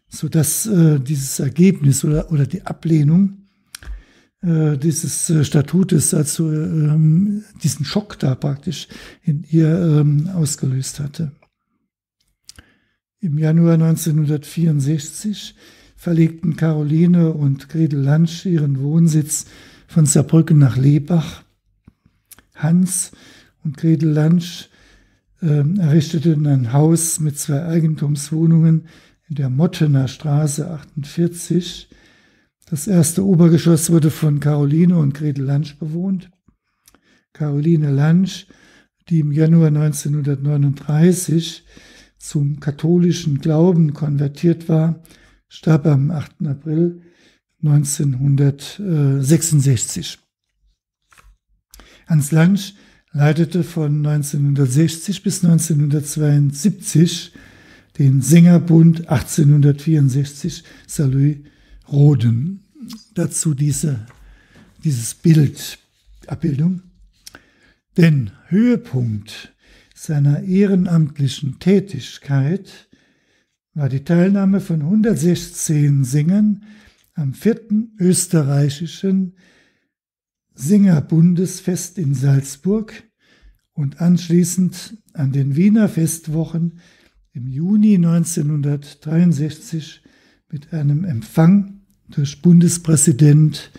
sodass äh, dieses Ergebnis oder, oder die Ablehnung äh, dieses äh, Statutes, also ähm, diesen Schock da praktisch in ihr ähm, ausgelöst hatte. Im Januar neunzehnhundertvierundsechzig verlegten Karoline und Gretel Lansch ihren Wohnsitz von Saarbrücken nach Lebach. Hans und Gretel Lansch äh, errichteten ein Haus mit zwei Eigentumswohnungen in der Mottener Straße achtundvierzig. Das erste Obergeschoss wurde von Karoline und Gretel Lansch bewohnt. Karoline Lansch, die im Januar neunzehnhundertneununddreißig zum katholischen Glauben konvertiert war, starb am achten April neunzehnhundertsechsundsechzig. Hans Lansch leitete von neunzehnhundertsechzig bis neunzehnhundertzweiundsiebzig den Sängerbund achtzehnhundertvierundsechzig Salü Roden. Dazu diese, dieses Bild, Abbildung. Denn Höhepunkt seiner ehrenamtlichen Tätigkeit war die Teilnahme von hundertsechzehn Sängern am vierten österreichischen Singerbundesfest in Salzburg und anschließend an den Wiener Festwochen im Juni neunzehnhundertdreiundsechzig mit einem Empfang durch Bundespräsident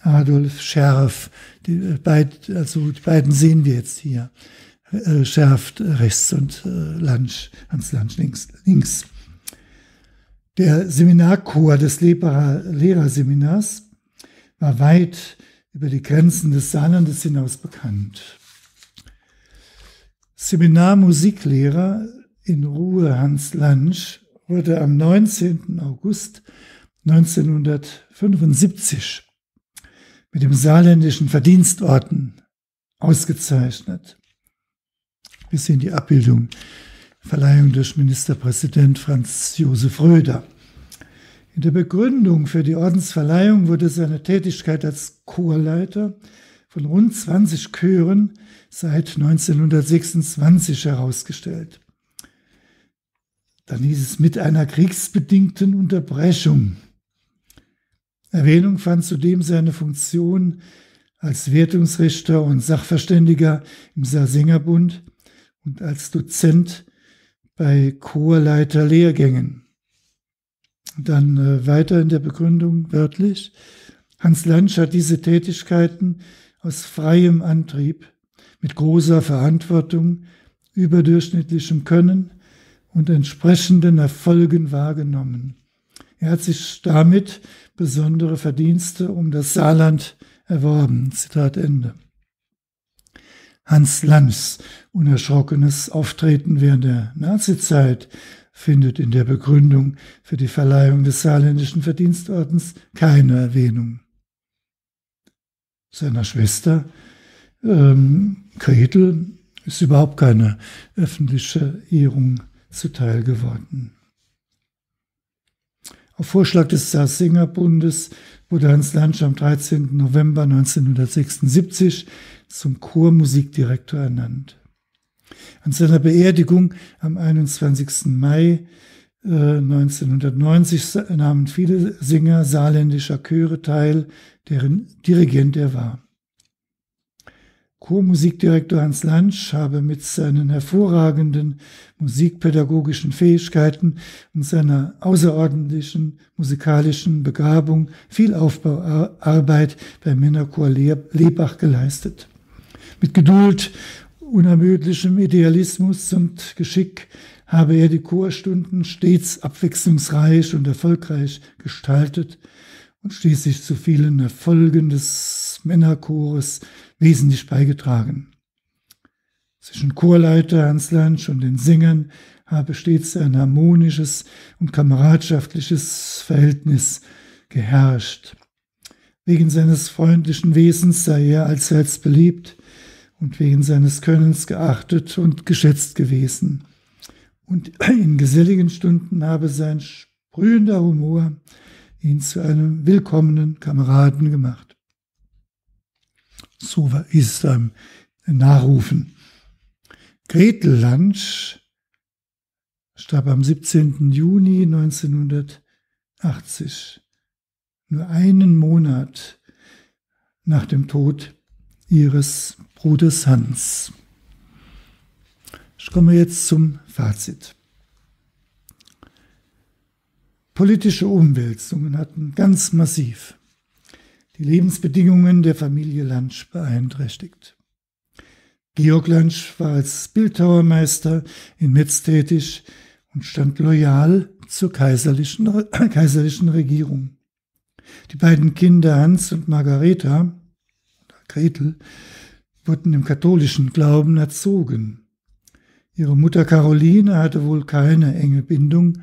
Adolf Scherf. Die, beid, also die beiden sehen wir jetzt hier. Scherf rechts und Lansch, Hans Lansch links, links. Der Seminarchor des Lebacher Lehrerseminars war weit über die Grenzen des Saarlandes hinaus bekannt. Seminarmusiklehrer in Ruhe Hans Lansch wurde am neunzehnten August neunzehnhundertfünfundsiebzig mit dem Saarländischen Verdienstorden ausgezeichnet. Wir sehen die Abbildung, Verleihung durch Ministerpräsident Franz Josef Röder. In der Begründung für die Ordensverleihung wurde seine Tätigkeit als Chorleiter von rund zwanzig Chören seit neunzehnhundertsechsundzwanzig herausgestellt. Dann hieß es mit einer kriegsbedingten Unterbrechung. Erwähnung fand zudem seine Funktion als Wertungsrichter und Sachverständiger im Saar-Sängerbund und als Dozent bei Chorleiterlehrgängen. Dann äh, weiter in der Begründung wörtlich. Hans Lansch hat diese Tätigkeiten aus freiem Antrieb, mit großer Verantwortung, überdurchschnittlichem Können und entsprechenden Erfolgen wahrgenommen. Er hat sich damit besondere Verdienste um das Saarland erworben. Zitat Ende. Hans Lanschs unerschrockenes Auftreten während der Nazizeit findet in der Begründung für die Verleihung des Saarländischen Verdienstordens keine Erwähnung. Seiner Schwester ähm, Gretel ist überhaupt keine öffentliche Ehrung zuteil geworden. Auf Vorschlag des Saarsingerbundes wurde Hans Lansch am dreizehnten November neunzehnhundertsechsundsiebzig zum Chormusikdirektor ernannt. An seiner Beerdigung am einundzwanzigsten Mai neunzehnhundertneunzig nahmen viele Sänger saarländischer Chöre teil, deren Dirigent er war. Chormusikdirektor Hans Lansch habe mit seinen hervorragenden musikpädagogischen Fähigkeiten und seiner außerordentlichen musikalischen Begabung viel Aufbauarbeit beim Männerchor Lebach geleistet. Mit Geduld, unermüdlichem Idealismus und Geschick habe er die Chorstunden stets abwechslungsreich und erfolgreich gestaltet und schließlich zu vielen Erfolgen des Männerchores wesentlich beigetragen. Zwischen Chorleiter Hans Lansch und den Sängern habe stets ein harmonisches und kameradschaftliches Verhältnis geherrscht. Wegen seines freundlichen Wesens sei er allseits beliebt und wegen seines Könnens geachtet und geschätzt gewesen. Und in geselligen Stunden habe sein sprühender Humor ihn zu einem willkommenen Kameraden gemacht. So ist es einem Nachrufen. Gretel Lansch starb am siebzehnten Juni neunzehnhundertachtzig, nur einen Monat nach dem Tod ihres Bruders Hans. Ich komme jetzt zum Fazit. Politische Umwälzungen hatten ganz massiv die Lebensbedingungen der Familie Lansch beeinträchtigt. Georg Lansch war als Bildhauermeister in Metz tätig und stand loyal zur kaiserlichen, äh, kaiserlichen Regierung. Die beiden Kinder Hans und Margareta, oder Gretel, wurden im katholischen Glauben erzogen. Ihre Mutter Karoline hatte wohl keine enge Bindung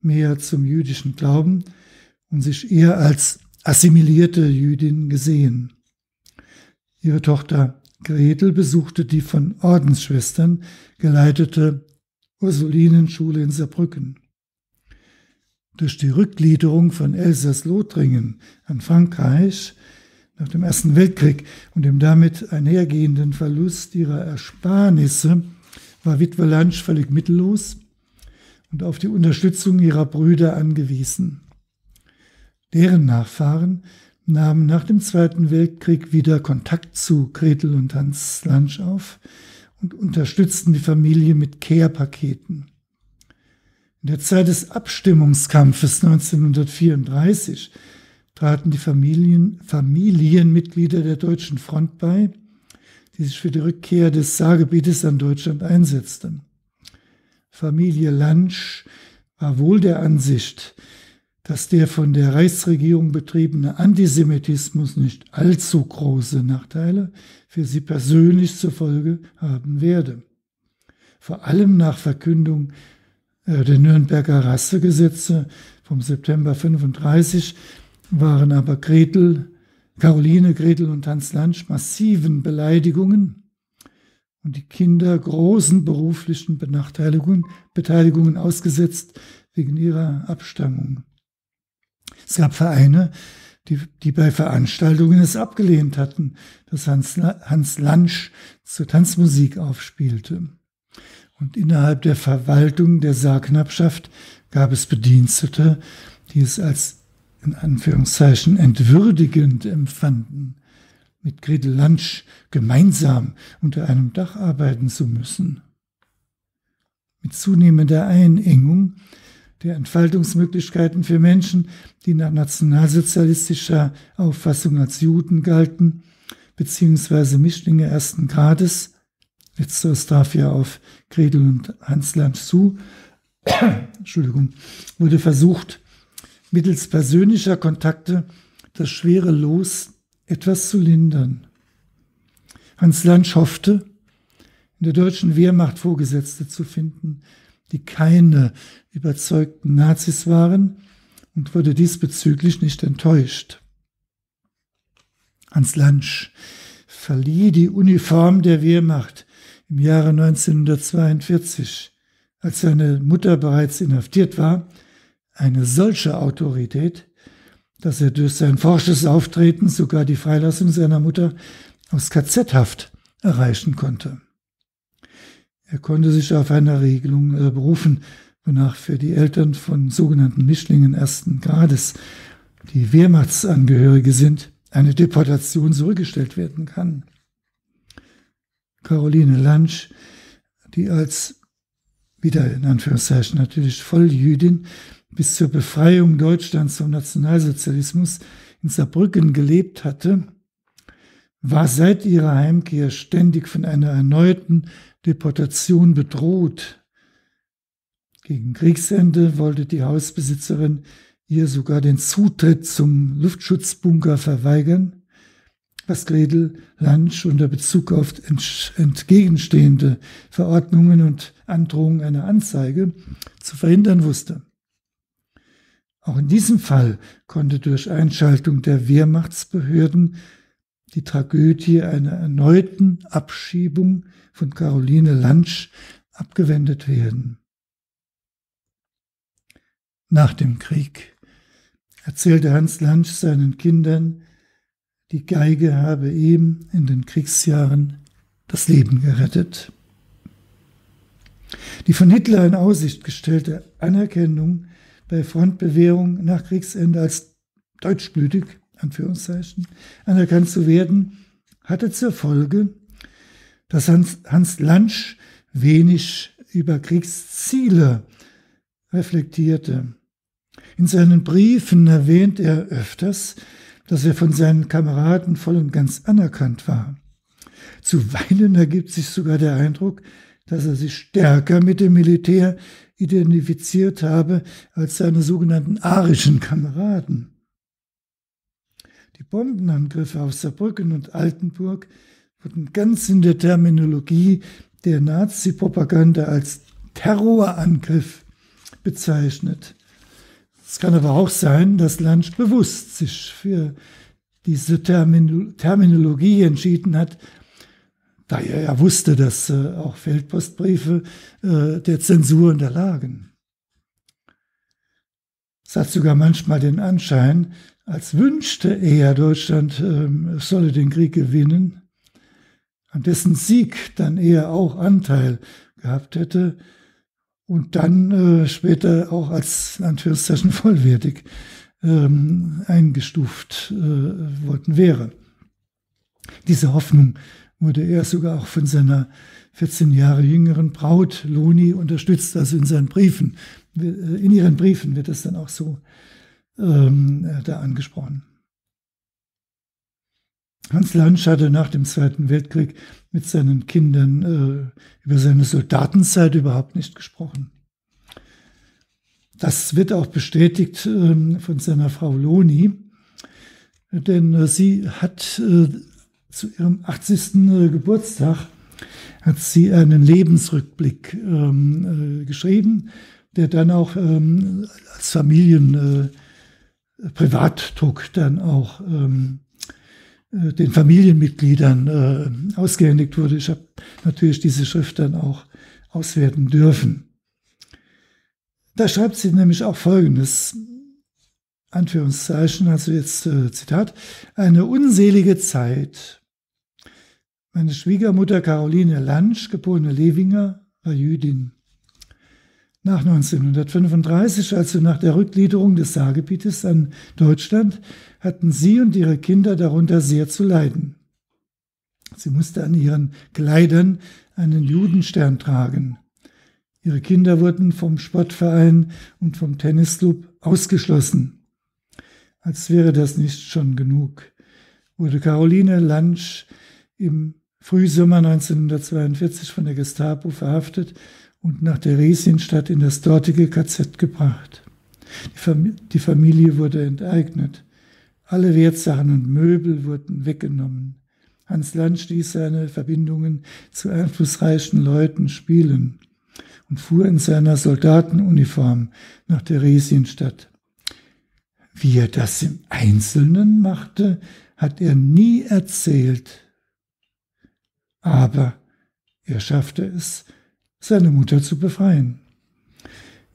mehr zum jüdischen Glauben und sich eher als assimilierte Jüdin gesehen. Ihre Tochter Gretel besuchte die von Ordensschwestern geleitete Ursulinenschule in Saarbrücken. Durch die Rückgliederung von Elsass-Lothringen an Frankreich nach dem Ersten Weltkrieg und dem damit einhergehenden Verlust ihrer Ersparnisse war Witwe Lansch völlig mittellos und auf die Unterstützung ihrer Brüder angewiesen. Deren Nachfahren nahmen nach dem Zweiten Weltkrieg wieder Kontakt zu Gretel und Hans Lansch auf und unterstützten die Familie mit Care-Paketen. In der Zeit des Abstimmungskampfes neunzehnhundertvierunddreißig traten die Familien, Familienmitglieder der Deutschen Front bei, die sich für die Rückkehr des Saargebietes an Deutschland einsetzten. Familie Lansch war wohl der Ansicht, dass der von der Reichsregierung betriebene Antisemitismus nicht allzu große Nachteile für sie persönlich zur Folge haben werde. Vor allem nach Verkündung der Nürnberger Rassegesetze vom September neunzehnhundertfünfunddreißig waren aber Gretel, Karoline, Gretel und Hans Lansch massiven Beleidigungen und die Kinder großen beruflichen Benachteiligungen, Beteiligungen ausgesetzt wegen ihrer Abstammung. Es gab Vereine, die, die bei Veranstaltungen es abgelehnt hatten, dass Hans, Hans Lansch zur Tanzmusik aufspielte. Und innerhalb der Verwaltung der Saarknappschaft gab es Bedienstete, die es als in Anführungszeichen entwürdigend empfanden, mit Gretel Lansch gemeinsam unter einem Dach arbeiten zu müssen. Mit zunehmender Einengung der Entfaltungsmöglichkeiten für Menschen, die nach nationalsozialistischer Auffassung als Juden galten, beziehungsweise Mischlinge ersten Grades, letzteres traf ja auf Gretel und Hans Lansch zu, Entschuldigung, wurde versucht, mittels persönlicher Kontakte das schwere Los etwas zu lindern. Hans Lansch hoffte, in der deutschen Wehrmacht Vorgesetzte zu finden, die keine überzeugten Nazis waren, und wurde diesbezüglich nicht enttäuscht. Hans Lansch verlieh die Uniform der Wehrmacht im Jahre neunzehnhundertzweiundvierzig, als seine Mutter bereits inhaftiert war, eine solche Autorität, dass er durch sein forsches Auftreten sogar die Freilassung seiner Mutter aus K Z-Haft erreichen konnte. Er konnte sich auf eine Regelung äh, berufen, wonach für die Eltern von sogenannten Mischlingen ersten Grades, die Wehrmachtsangehörige sind, eine Deportation zurückgestellt werden kann. Karoline Lansch, die als, wieder in Anführungszeichen natürlich Volljüdin, bis zur Befreiung Deutschlands vom Nationalsozialismus in Saarbrücken gelebt hatte, war seit ihrer Heimkehr ständig von einer erneuten Deportation bedroht. Gegen Kriegsende wollte die Hausbesitzerin ihr sogar den Zutritt zum Luftschutzbunker verweigern, was Gretel Lansch unter Bezug auf entgegenstehende Verordnungen und Androhung einer Anzeige zu verhindern wusste. Auch in diesem Fall konnte durch Einschaltung der Wehrmachtsbehörden die Tragödie einer erneuten Abschiebung von Karoline Lansch abgewendet werden. Nach dem Krieg erzählte Hans Lansch seinen Kindern, die Geige habe ihm in den Kriegsjahren das Leben gerettet. Die von Hitler in Aussicht gestellte Anerkennung bei Frontbewährung nach Kriegsende als deutschblütig, Anführungszeichen, anerkannt zu werden, hatte zur Folge, dass Hans, Hans Lansch wenig über Kriegsziele reflektierte. In seinen Briefen erwähnt er öfters, dass er von seinen Kameraden voll und ganz anerkannt war. Zuweilen ergibt sich sogar der Eindruck, dass er sich stärker mit dem Militär identifiziert habe als seine sogenannten arischen Kameraden. Die Bombenangriffe auf Saarbrücken und Altenburg wurden ganz in der Terminologie der Nazi-Propaganda als Terrorangriff bezeichnet. Es kann aber auch sein, dass Lansch bewusst sich für diese Termin Terminologie entschieden hat, da er ja wusste, dass äh, auch Feldpostbriefe äh, der Zensur unterlagen. Es hat sogar manchmal den Anschein, als wünschte er, Deutschland äh, solle den Krieg gewinnen, an dessen Sieg dann er auch Anteil gehabt hätte und dann äh, später auch als in Anführungszeichen vollwertig ähm, eingestuft äh, worden wäre. Diese Hoffnung wurde er sogar auch von seiner vierzehn Jahre jüngeren Braut Loni unterstützt, also in seinen Briefen. In ihren Briefen wird das dann auch so ähm, da angesprochen. Hans Lansch hatte nach dem Zweiten Weltkrieg mit seinen Kindern äh, über seine Soldatenzeit überhaupt nicht gesprochen. Das wird auch bestätigt äh, von seiner Frau Loni, denn äh, sie hat äh, zu ihrem achtzigsten Geburtstag hat sie einen Lebensrückblick ähm, äh, geschrieben, der dann auch ähm, als Familienprivatdruck äh, dann auch ähm, äh, den Familienmitgliedern äh, ausgehändigt wurde. Ich habe natürlich diese Schrift dann auch auswerten dürfen. Da schreibt sie nämlich auch Folgendes, Anführungszeichen, also jetzt äh, Zitat, eine unselige Zeit. Meine Schwiegermutter Karoline Lansch, geborene Lewinger, war Jüdin. Nach neunzehnhundertfünfunddreißig, also nach der Rückgliederung des Saargebietes an Deutschland, hatten sie und ihre Kinder darunter sehr zu leiden. Sie musste an ihren Kleidern einen Judenstern tragen. Ihre Kinder wurden vom Sportverein und vom Tennisclub ausgeschlossen. Als wäre das nicht schon genug, wurde Karoline Lansch im Frühsommer neunzehnhundertzweiundvierzig von der Gestapo verhaftet und nach Theresienstadt in das dortige K Z gebracht. Die Fam- die Familie wurde enteignet. Alle Wertsachen und Möbel wurden weggenommen. Hans Lansch ließ seine Verbindungen zu einflussreichen Leuten spielen und fuhr in seiner Soldatenuniform nach Theresienstadt. Wie er das im Einzelnen machte, hat er nie erzählt. Aber er schaffte es, seine Mutter zu befreien.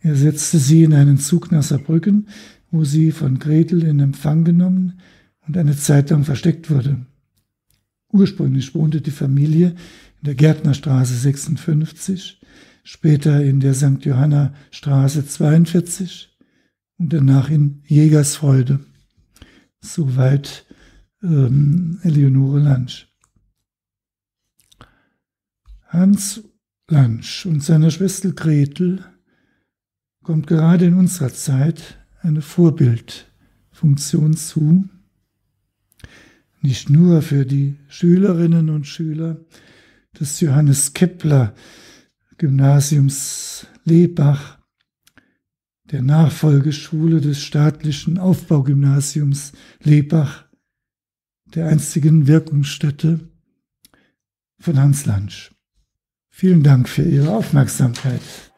Er setzte sie in einen Zug nach Saarbrücken, wo sie von Gretel in Empfang genommen und eine Zeit lang versteckt wurde. Ursprünglich wohnte die Familie in der Gärtnerstraße sechsundfünfzig, später in der Sankt Johanna Straße zweiundvierzig und danach in Jägersfreude. Soweit ähm, Eleonore Lansch. Hans Lansch und seiner Schwester Gretel kommt gerade in unserer Zeit eine Vorbildfunktion zu, nicht nur für die Schülerinnen und Schüler des Johannes Kepler Gymnasiums Lebach, der Nachfolgeschule des staatlichen Aufbaugymnasiums Lebach, der einstigen Wirkungsstätte von Hans Lansch. Vielen Dank für Ihre Aufmerksamkeit.